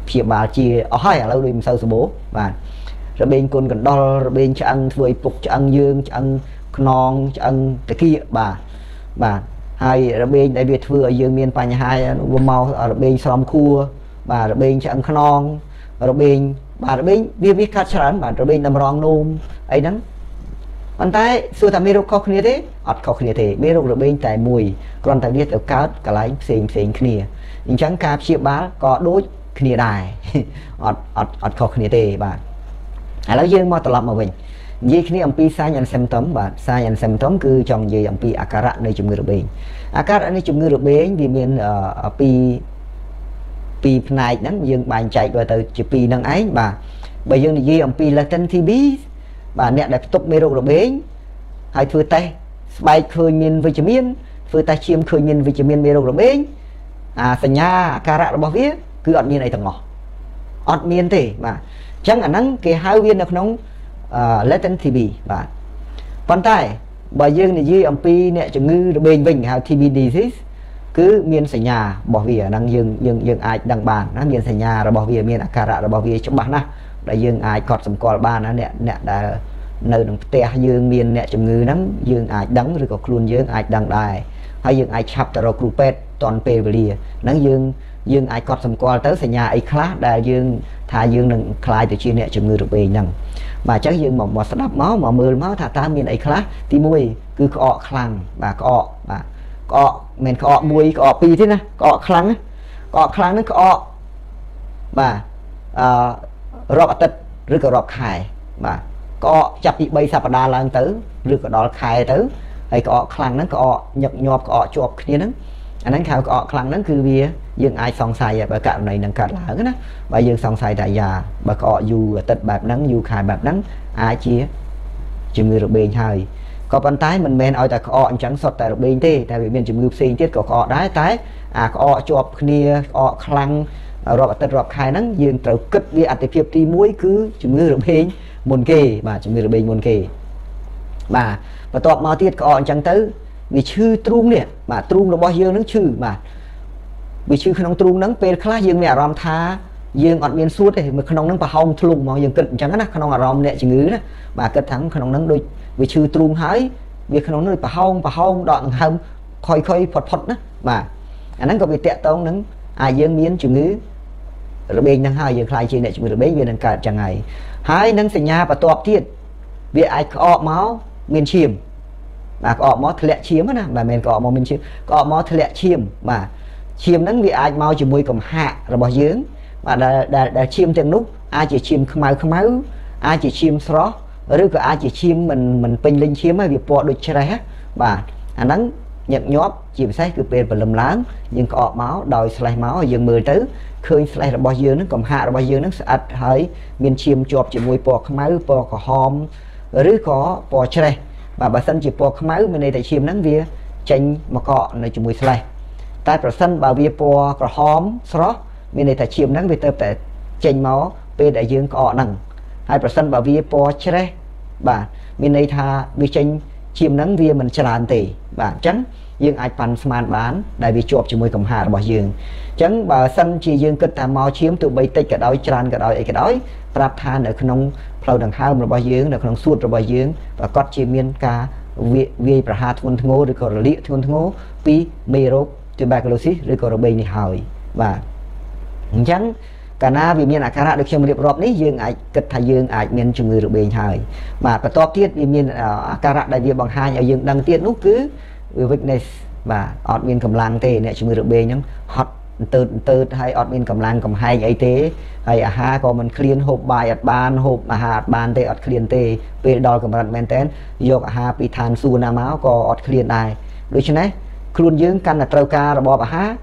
chia bà chia ở hai lâu đôi sau số bố và rồi bên côn còn đo rồi bên cho ăn vui phục cho ăn dương cho ăn non cho ăn cái kia bà bà hai ở bên đại việt vừa dương miền Tây hai nó mau ở bên xóm cua bà ở bên chợ non ở bên bà ở bên biết biết cắt sẵn bà ở bên nằm rong nôm ấy nắng anh thấy xưa thằng mê rô khóc như thế ọt khóc như thế mê rô ở bên tại mùi còn tại biết ở cát cả lái xèn xèn kia nhưng chẳng cà chia bá có đối kia đài ọt ọt ọt khóc như thế bà à lão dương mau tập làm mà mình vì khi ông pi sai nhận xem tấm và sai nhận xem tấm cứ trong gì ông pi akara này chủng người được bền akara này chủng người được bền vì miền pi pi này nắng dương bàn chạy và từ chữ pi năng ấy và bây giờ gì ông pi là tên thi bí và nẹt đẹp top mê rô được bền hai thưa tay bay khơi miền với chữ miền thưa tay chiêm khơi miền với chữ miền mê rô được bền à thành nhà akara bao viết cứ ở miền này thằng ngỏ ở miền thì mà chẳng ảnh nắng cái hai viên được nóng lấy tên tê bê và còn tại bà dương này dưới ông pi nè chủng ngư bên bình hào tê bê disease cứ miền sài nhà bỏ vỉa đang dương dương dương ai đang bàn nó miền sài nhà rồi bỏ vỉa miền akara rồi bỏ vỉa trong bàn nè đại dương ai cọt sầm cọt ba nó nè nè đã nơi đồng tè dương miền nè chủng ngư lắm dương ai đắng rồi còn luôn dương ai đang đài hay dương ai chập rồi cụp pet toàn pê vỉa nắng dương dương ai cọt sầm cọt tới sài nhà ấy khá đại dương thà dương đừng khai từ chi nè chủng ngư được bên nằng mà cháu dương một một đắp máu mà mưa máu thà ta miền ấy khá thì mùi cứ cọ khăn và cọ và cọ mình cọ mùi cọ pi thế nè cọ khăn cọ khăn nó cọ và rọt tật rửa cả rọt khai và cọ chập bị bay sập đà lan tứ rửa cả đòn khai tứ hay cọ khăn nó cọ nhọc nhọc cọ chuột kia nó anh ấy khao cọ khăn nó cứ bia dương ai sòng xài và cạo này nâng cạo lỡ cái đó và dương sòng xài tại già bà cọ dù tịch bạc nắng dù khai bạc nắng ai chia chừng người được bên hơi có bàn tay mình men ở tại cọ trắng sọt tại được bên thế tại vì bên chừng người sinh tiết của cọ đái tái à cọ chọp kia cọ khăn rồi tịch rồi khai nắng dương trầu kích vì ăn tiệp thì muối cứ chừng người được bên môn kề mà chừng người được bên môn kề mà và tọt mau tiết cọ trắng tứ vì chư trung nè mà trung là bao nhiêu nó chư mà vì chư không trung nắng về khá dương mẹ ram tha dương ở miền suốt thì mà không nắng và hông thùng mà dương cận chẳng á không ram nè chỉ ngứ đó mà cất thắng không nắng đôi vì chư trung hái vì không nắng và hông và hông đoạn hông khơi khơi phật phật đó mà anh ấy có bị tẹt tông nắng ai dương miền chỉ ngứ rồi bên nắng hai dương khai chi nè chỉ ngứ rồi bên về nắng cả chẳng ngày hái nắng sài nhà và tọp tiệt vì ai cọ máu miền chiêm mà có mó thẹn chiếm á nè mà mình có mó miền chiêm có mó thẹn chiêm mà chiêm nắng vì ai mau chỉ môi cầm hạ rồi bỏ giếng mà đã đã đã chiêm tiền nút ai chỉ chiêm không máu không máu ai chỉ chiêm xóa rồi cả ai chỉ chiêm mình mình pin lên chiếm hay việc bỏ được chơi hết mà anh nắng nhận nhóp chiêm say cứ bền và lầm láng nhưng có máu đòi say máu ở giường mười tứ khơi say là bao giường nó cầm hạ là bao giường nó sạch hơi miền chiêm chọp chỉ môi bỏ không máu bỏ có hòm rồi có bỏ chơi và bà sân chỉ bỏ không máu bên đây tại chiêm nắng vía tranh mà cọ này chỉ mùi say tại bà sân bà vía bỏ có hòm xóa bên đây tại chiêm nắng về tập tại tranh máu bên đại dương có nặng hai bà sân bà vía bỏ chơi bà bên đây tha vía tranh chiêm nắng vía mình tràn tỉ bà trắng dương ai pan sman bán đại vía chọp chỉ mùi cầm hạ là bao giường trắng bà sân chỉ dương kết tà mau chiếm tụ bay tây cả đói tràn cả đói cái đói rạp than ở không phao đằng hao rồi bao giếng, đằng suốt rồi bao giếng và cốt chế miên cá vi và hạt thuần ngô được gọi là lịa thuần ngô pi mero tuberculosis được gọi là bệnh này hỏi và chẳng cả na vì miên à cả na được xem một điệp rộp đấy dương ai cật thay dương ai miên chừng người được bệnh hỏi mà cả to tiết vì miên à cả na đại vi bằng hai nhà dương đăng tiết lúc cứ việc này và ọt miên cầm lang tê này chừng người được bệnh nhá hot từ từ hay ọt miên cầm lang cầm hai ấy thế hay à ha còn mình clean hộp bài ở bàn hộp mà hạt bàn tê ở clean tê về đòi cầm bàn maintain yok ha bị than su na máu có ở clean này đối chứ này khuôn dương căn là trâu ca rồi bò ha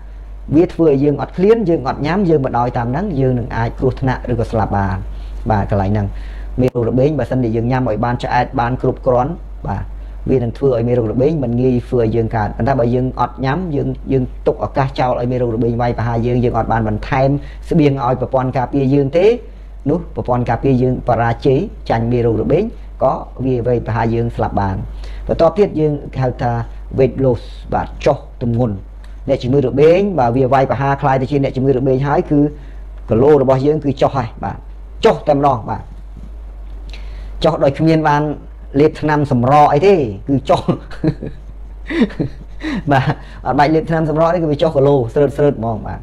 biết vừa dương ở clean dương ở nhám dương mà đòi tạm nắng dương đừng ai cột nặng được là bà bà cái lại năng mê rồi bến bà sân để dương nhám mọi bàn cho ai bàn cột cón bà vì thằng thừa ở mê rồi bến mình nghi vừa dương cả người ta bảo dương ở nhám dương dương tục ở ca trâu ở mê rồi bến vay và hai dương dương ở bàn mình thêm sự biên ngồi và pon cà phê dương thế nút và pon cà phê dương para chế chành mê rồi bến có vì vậy và hai dương là bàn và to tiết dương theo ta về lột và cho tùm nguồn để chúng tôi được bến và vì vậy và hai khai thì trên để chúng tôi được bến hái cứ lô là bao dương cứ cho hai bạn cho tầm đó bạn cho đời khuyên bạn liệt nam sầm ro ấy thế cứ cho mà bạn liệt nam sầm ro đấy cứ cho cả lô sơn sơn mong bạn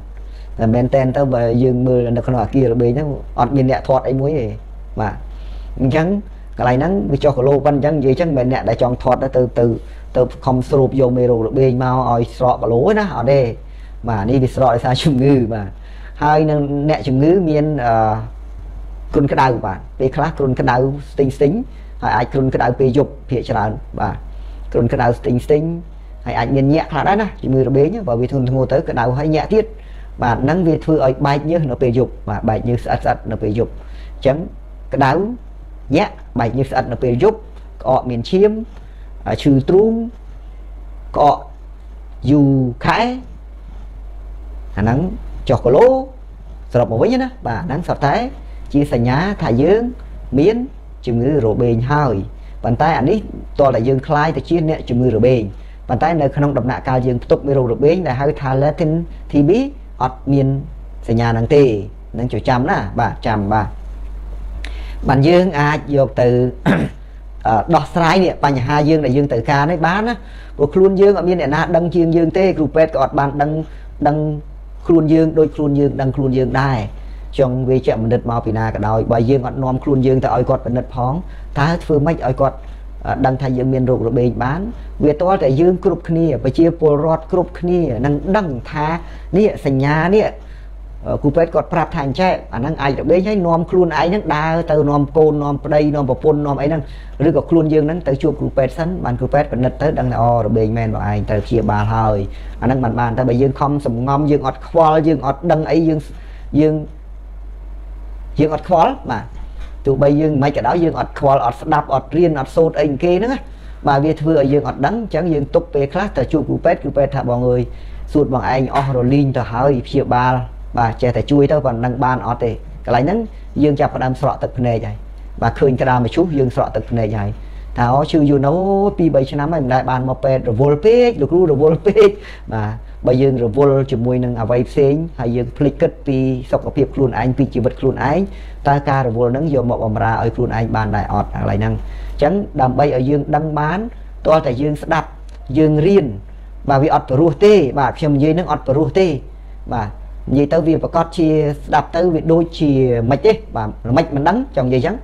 là men ten tao và dương mưa là nó còn ở kia rồi bến nó ọt miền nhẹ thọt ấy muối gì mà chẳng cái này nắng bị cho khổ lô văn chẳng gì chẳng mệt nè đã chọn thọt đã từ từ từ không sụp vô mê rồi bên mau ỏi sọ và lối nó ở đây mà đi bị sọ sao chừng ngư mà hai nâng nè chừng ngư miên côn cái đầu bạn về class côn cái đầu tinh tính hay ai côn cái đầu về dục phía tràn và côn cái đầu tinh tính hay ai miên nhẹ là đấy nè chừng ngư rồi bế nhá và vì thường ngồi tới cái đầu hay nhẹ tiết và nắng về thưa ỏi bài nhớ nó về dục và bài như sát sát nó về dục chấm cái đầu nhé bài như sẵn là về giúp có miền chiếm trừ trung có dù khái khả năng cho có lô sọp một với nhá và nắng sọp thái chia sẻ nhá thả dương miến chừng ngư rồi bền hơi bàn tay anh ấy to là dương khai thì chia nhẹ chừng ngư rồi bền bàn tay này khả năng đập nạ cao dương tục mê rô được bến là hai thả lá thinh thì bí ọt miền sẻ nhà nàng tê nâng chỗ chăm nè bà chăm bà bạn dương ai dọc từ đọt trái nè bạn hai dương là dương từ ca đấy bán á của khuôn dương ở miền này na đăng chiên dương tê group pet cọt bạn đăng đăng khuôn dương đôi khuôn dương đăng khuôn dương đai trong về chậm đợt mau pina cả đôi bài dương còn nom khuôn dương tại oi cọt đợt phóng thái phương mách oi cọt đăng thay dương miền ruộng rồi bề bán về to tại dương group kia và chia polrod group kia năng đăng thá nè sành nhà nè cú pet cọt prap thành trái anh đang ai được bế trái nom khuôn ai đang đa từ nom côn nom đây nom bọc pôn nom ấy đang rồi có khuôn dương đang tới chua cú pet sẵn bàn cú pet còn nứt tới đang là o rồi bề men vào ai từ kia bà hơi anh đang bàn bàn ta bây dương không sầm ngom dương ọt khoal dương ọt đăng ấy dương dương dương ọt khoal mà tụi bây dương mấy cái đó dương ọt khoal ọt đạp ọt riên ọt sốt anh kia nữa mà việt vừa dương ọt đắng chẳng dương túc về khác từ chua cú pet cú pet thà mọi người suốt bằng anh o rồi linh từ hơi kia bà và trẻ thể chui tới còn năng ban ở đây cái này nắng dương chập đam sọ tật này vậy và khơi cái đam mà chú dương sọ tật này vậy tháo chưa vô nấu pi bảy cho năm mình lại bàn một pet rồi volpe được luôn rồi volpe mà bây giờ rồi vol chỉ mui năng ở vay sen hay dương flicker pi sọc ở phía khuôn anh pi chỉ vật khuôn anh ta ca rồi vol nắng vô một vòng ra ở khuôn anh bàn đại ọt lại năng trắng đam bay ở dương đăng bán to tại dương đập dương riên và vì ọt ruột tê và xem dưới nắng ọt ruột tê và vì tới việc và con chia đạp tới việc đôi chia mạch đấy và mạch mình đắng trong dây trắng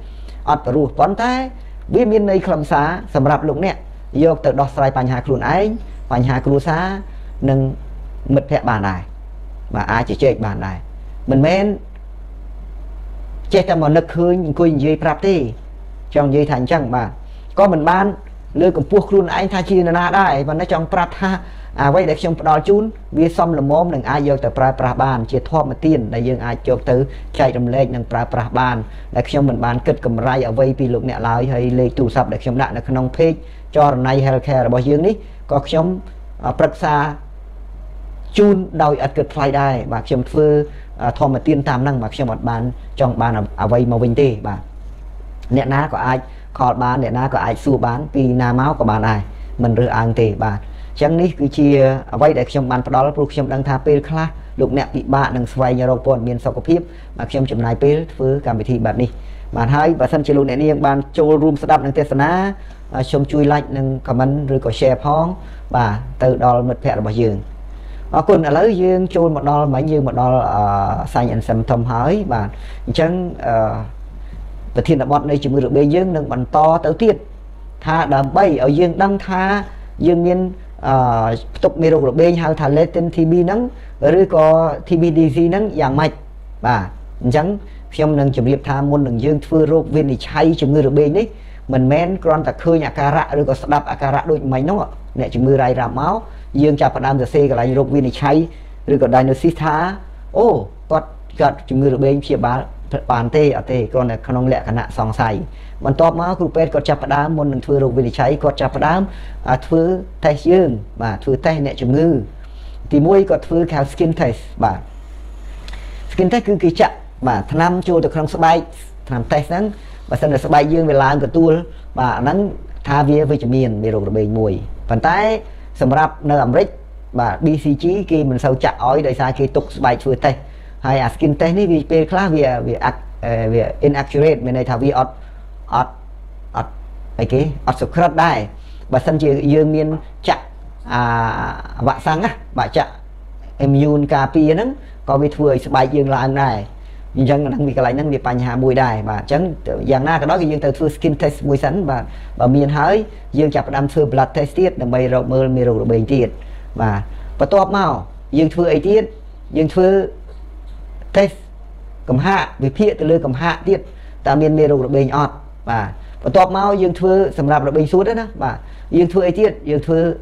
ọt ruột con tay Vì miền này khẩm xá, sầm rạp lúc nè, vô từ đọt xoay bàn hà khuôn ấy, bàn hà khuôn xá, nâng mật thẻ bàn này, mà ai chỉ chơi bàn này, mình men chơi ta mà nực hơn, coi như práp đi, trong như thành chẳng mà, có mình ban, lười cũng buộc khuôn ấy thay chi na đây, và nó trong práp ha, à quay để trong đo chún, vì xong là mồm đừng ai vô từ práp práp bàn, chỉ thoa mà tiền, đại dương ai vô từ chạy đầm lệ đừng práp práp bàn, để trong mình ban kết cầm ray ở vây pi lục nè lại hay lê tụ sập để trong đại là khăn ông phê cho này healthcare là bao nhiêu đấy, có trong prác xa chun đòi ắt cực phai đai và trong phơ thò mà tiên tam năng và trong một bàn trong bàn ở vây màu vinh tê và nẹn ná của ai khó bán nẹn ná của ai xua bán vì na máu của bạn này mình rửa ăn tê và chẳng ní cứ chia ở vây để trong bàn đó là buộc trong đang thả pê khla lục nẹn bị bạn đang xoay nhà robot miền sau có phím và trong chấm này pê phơ cảm bị thị bạn đi bạn thấy và sân chơi luôn nẹn niêng bàn trâu room setup đang tê sana trong chui lạnh đang comment rồi có share phong và từ đó là mệt phẹt là bao nhiêu còn ở lấy dương chôn một đo mấy như một đo sai nhận xem thông hỏi và chẳng và thiên là bọn đây chúng được bên dương đừng bằng to tới tiết tha đầm bay ở dương đăng tha dương nhiên tục mê được bên hào thả lê tên thì bi nắng rồi có thì bi đi gì nắng dạng mạch và chẳng trong lần chuẩn nghiệp tha môn đường dương thưa rốt viên thì cháy chúng người được bên đấy mình men con ta khơi nhà cà rạ rồi có đập à cà rạ đôi máy nó nè chúng người rai ra máu dương chạp phần âm giờ xe lại rộng viên này cháy rồi có đài nó xí thá ô có gật chúng người được bên phía bán bán tê ở tê con là không lẽ cả nạn xong xài bọn tốt máu cụ pet có chạp phần âm môn đừng thưa rộng viên này cháy có chạp phần âm thưa tay dương và thưa tay nè chúng ngư thì môi có thưa khảo skin test và skin test cứ kỳ chạm và tháng năm cho được không spike làm test nắng và sân là spike dương về làm của tool và nắng tha vía với chấm miền bị rộng bên mùi phần tay sầm rạp nơi làm rich và bê xê giê kia mình sau chặt ói đời xa kia tục bài chửi tay hay à skin tay này vì pe khá vì vì về inaccurate bên này thà vì ọt ọt ọt cái cái ọt sụp khớp đây và sân chơi dương miên chặt à vạ sang á vạ chặt immune capi nắng có bị thua bài dương là anh này nhưng chẳng năng vì cái lại năng vì bài nhà mùi đài và chẳng dạng na cái đó cái dương từ thưa skin test mùi sắn và và miền hới dương chặt đam thưa blood test tiết là bay rộng mơ mê rộng bệnh tiết và và tốt màu dương thưa ấy tiết dương thưa test cầm hạ vì phía từ lưỡi cầm hạ tiết ta miền mê rộng bệnh ọt và và tốt màu dương thưa sầm rạp là bệnh suốt đó và dương thưa ấy tiết dương thưa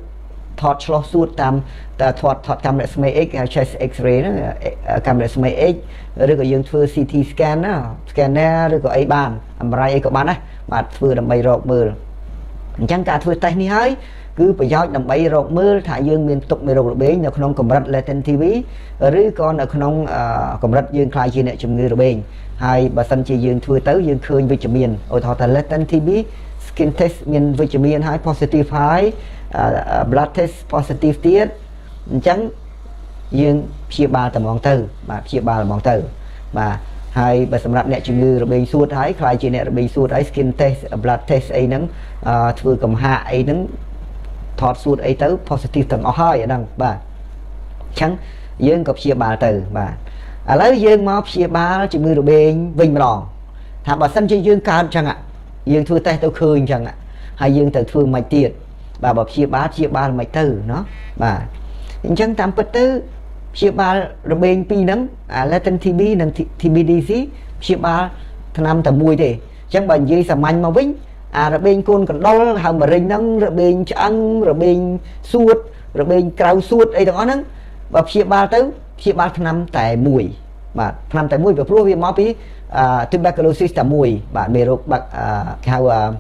thọt cho suốt tam ta thọt thọt camera x chest x-ray đó camera x rồi có dương thưa xê tê scan đó scanner rồi có ấy bàn MRI ấy có bàn á mà thưa đầm bay rộng mưa chẳng cả thưa tay ní hơi cứ phải do đầm bay rộng mưa thả dương miền tục miền rộng bể nó không cầm rắt lên trên ti vi rồi còn nó không cầm rắt dương khai chi nè chùm người rồi bên hai bà sân chi dương thưa tới dương khơi vitamin ôi thọ ta lên trên ti vi skin test miền vitamin hai positive hai blood test positive tiết chẳng dương chia ba tầm mong từ mà chia ba là mong từ mà hai bà sầm rạp nẹt chừng như rồi bên suốt thái khai chị nẹt rồi bên suốt thái skin test blood test ấy nắng thưa cầm hạ ấy nắng thọt suốt ấy tới positive tầm ở hai ở đằng bà chẳng dương gặp chia ba từ bà à lấy dương máu chia ba chừng như rồi bên vinh lòn thà bà sân chơi dương cao chẳng ạ dương thưa tay tôi khơi chẳng ạ hai dương từ thưa mạch tiệt bà bảo chia ba chia ba là mạch từ nó bà chẳng tam bất tư chia ba rồi bên pi nắng à là tên tb nắng tb đi xí chia ba thằng năm thằng mùi thì chẳng bằng dưới sầm anh mà vĩnh à rồi bên con còn đau hàm mà rình nắng rồi bên trắng rồi bên suốt rồi bên cào suốt ấy đó nắng và chia ba tứ chia ba thằng năm tại mùi mà thằng năm tại mùi và pro vi máu pí tuberculosis tại mùi bạn bị rốt bạc cao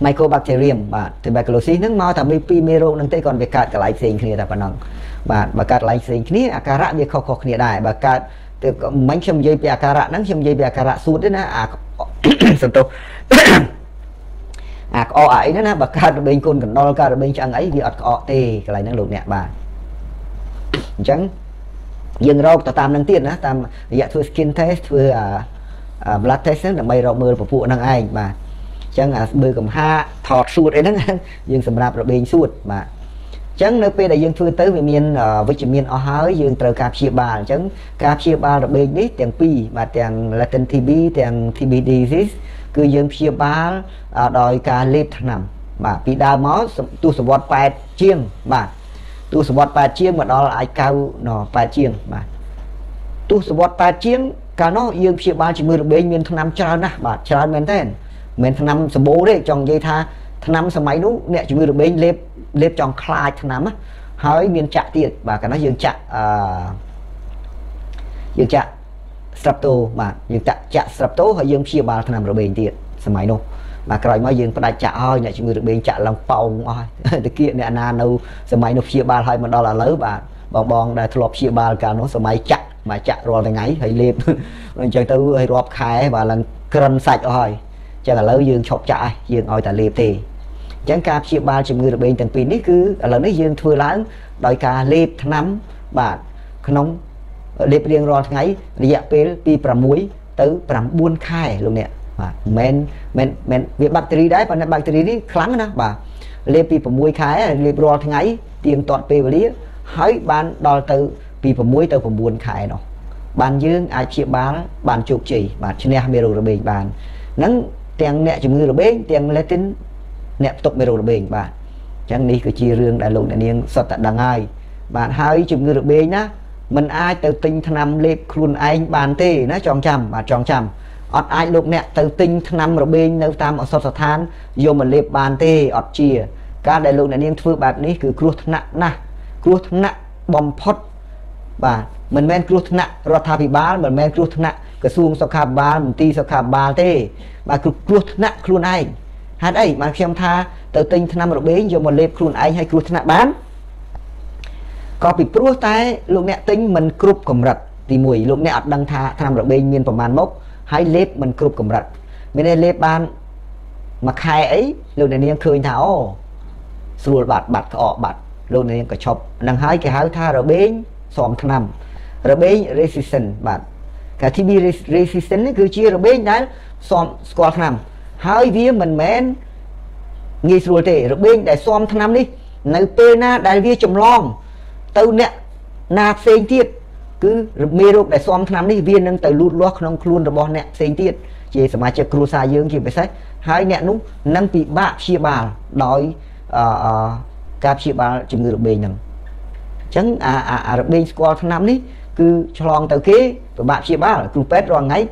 mycobacterium và tuberculosis nắng mau thằng bị mê rốt nắng tê còn về cả lại sinh kia là năng và bà cát lại sinh khí à cà rạ việc khó khó khăn đại bà cát từ mấy trăm giây bè cà rạ nắng trăm giây bè cà rạ suốt đấy nè à sân tô à o ấy nè bà cát bên con còn đo cà bên chẳng ấy việc o tê cái này năng lục nè bà chẳng dừng rau tao tam năng tiền á tam dạ thưa skin test thưa à blood test nè bay rau mưa phụ năng ai bà chẳng à bơi cầm ha thọt suốt ấy nè nhưng sầm rạp rồi bên suốt mà chẳng nơi pe đại dương thưa tới về miền vitamin ở hơi dương từ cà phê ba chẳng cà phê ba là bên đấy tiền pi mà tiền là tên tb tiền tb disease cứ dân chia ba đòi cả lết nằm mà bị đau máu tu sờ bọt phải chiêng mà tu sờ bọt phải chiêng mà đó là ai cao nó phải chiêng mà tu sờ bọt phải chiêng cả nó dân chia ba chỉ mười được bên miền thằng năm tròn nè mà tròn miền tây miền thằng năm sờ bố đấy trong dây tha thằng năm sờ máy nú nè chỉ mười được bên lết lết trong khai thằng năm á hỏi miền chạ tiệt và cả nó dân chạ dân chạ sập tô mà dân chạ chạ sập tô họ dân chia ba thằng năm được bên tiệt sờ máy nô mà cái mà dừng phải chạ thôi nhà chúng người được bên chạ lòng phong thôi từ kia này anh đâu sớm mai nó chia ba thôi mà đó là lớn bà bong bong đã thọp chia ba cả nó sớm mai chạ mà chạ rồi ngày ấy hay liêm rồi chơi tư hay rob khai và lần cơn sạch thôi chắc là lớn dừng chọc chạ dừng oi tại liêm thì chẳng cả chia ba chúng người được bên tận pin đấy cứ là nó dừng thưa láng đòi cả liêm nắm bà nóng liêm riêng rồi ngày dẹp pel pi pram muối tới pram buôn khai luôn nè men men men việc bacteria đấy và bacteria đi kháng nữa bà lê pi vào mũi khai lê bò thằng ấy tiêm toàn pi vào lý hỏi ban đòi từ pi vào mũi từ vào buồn khai nó bàn dương ai chịu bán bàn chuột chỉ bà trên này mèo rồi bình bàn nắng tiếng nẹt chừng như rồi bế tiếng Latin nẹt tục mèo rồi bình bà chẳng đi cứ chia riêng đại lục đại niên sọt tại đằng ai bạn hai chừng như rồi bế nhá mình ai từ tinh thằng năm lê khuôn anh bàn tê nó tròn chằm mà tròn chằm ọt ai lúc nè từ tinh năm rồi bên nếu tam ở sọt than vô mình liệp bàn tê ọt chia cả đại lục này niên thưa bạn đấy cứ cướp nặng na cướp nặng bom phốt và mình men cướp nặng rồi thà bị bá mình men cướp nặng cái xuông sọt khà bá mình ti sọt khà bá tê và cứ cướp nặng khuôn ai hát ấy mà xem tha từ tinh năm rồi bên vô mình liệp khuôn ai hay cướp nặng bán có bị cướp tay lúc nè tinh mình cướp cầm rật thì mùi lúc nè ọt đăng tha tham rồi bên miền tầm mốc hãy lép mình cướp cầm rật mình nên lép ban mặc hai ấy luôn này niên khơi tháo xua bạt bạt cọ bạt luôn này niên cả chọc năng hai cái háo tha rồi bén xóm thằng nằm rồi bén resistant bạt cả thi bi resistant ấy cứ chia rồi bén đấy xóm squat nằm hai vía mình men nghi xua tệ rồi bén để xóm thằng nằm đi nơi pe na đại vía chồng long tâu nè na sen tiệt cứ mê rục để xóm thằng đi viên nâng từ lụt loa không luôn rồi bỏ nẹt xanh tiết chỉ mà chơi cua xa dương chỉ phải sách hai nẹt núng nâng bị bạ chia bà đói cà chia bà chừng người bên nâng chẳng à à à bên squad thằng năm đi cứ tròn từ kế rồi bạ chia bà cứ pet rồi ngay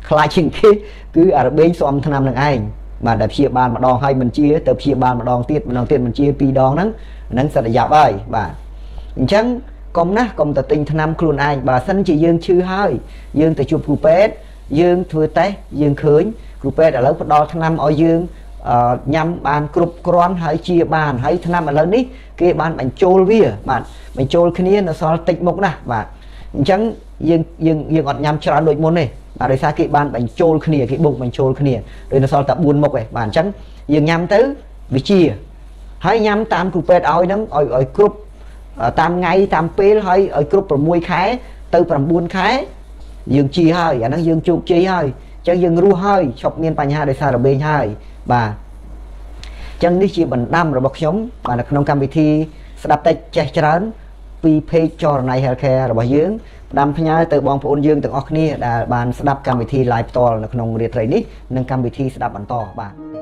khai trình kế cứ ở bên xóm thằng năm nâng anh mà đập chia bà mà đòn hay mình chia tập chia bà mà đòn tiết mà đòn tiết mình chia pi đòn nắng nắng sẽ là dạo bài bà chẳng công nát công tự tin năm khuôn ai bà xanh chỉ dương chư hơi dương từ chụp cupet dương thừa té dương khởi cupet đã lớn đo tháng năm ở dương nhằm bàn cục con hãy chia bàn hãy tháng năm mà lớn ít kia bàn bánh trôi vía bạn mình trôi kia nó so tịch mục nè bạn chẳng dương dương dương ngọt nhằm cho đội môn này bà để xa kia bàn bánh trôi kia cái bụng bánh trôi kia rồi nó so tập buồn mục này bạn chẳng dương nhằm tới vì chia hãy nhằm tam cupet oi nấm oi oi cục tam ngày tam pê hơi ở group của mùi khái từ phần buôn khái dương chi hơi và nó dương chuột chi hơi cho dương ru hơi chọc miền bành hai để xa rồi bên hai bà chân đi chia bình năm rồi bọc sống và là không cam bị thi đập tay chạy trấn pê cho này healthcare rồi bà dưỡng đâm phải nhớ từ bọn phụ dương từ ốc nia là bàn đập cam bị thi live to là không riệt này nâng cam bị thi đập bản to bà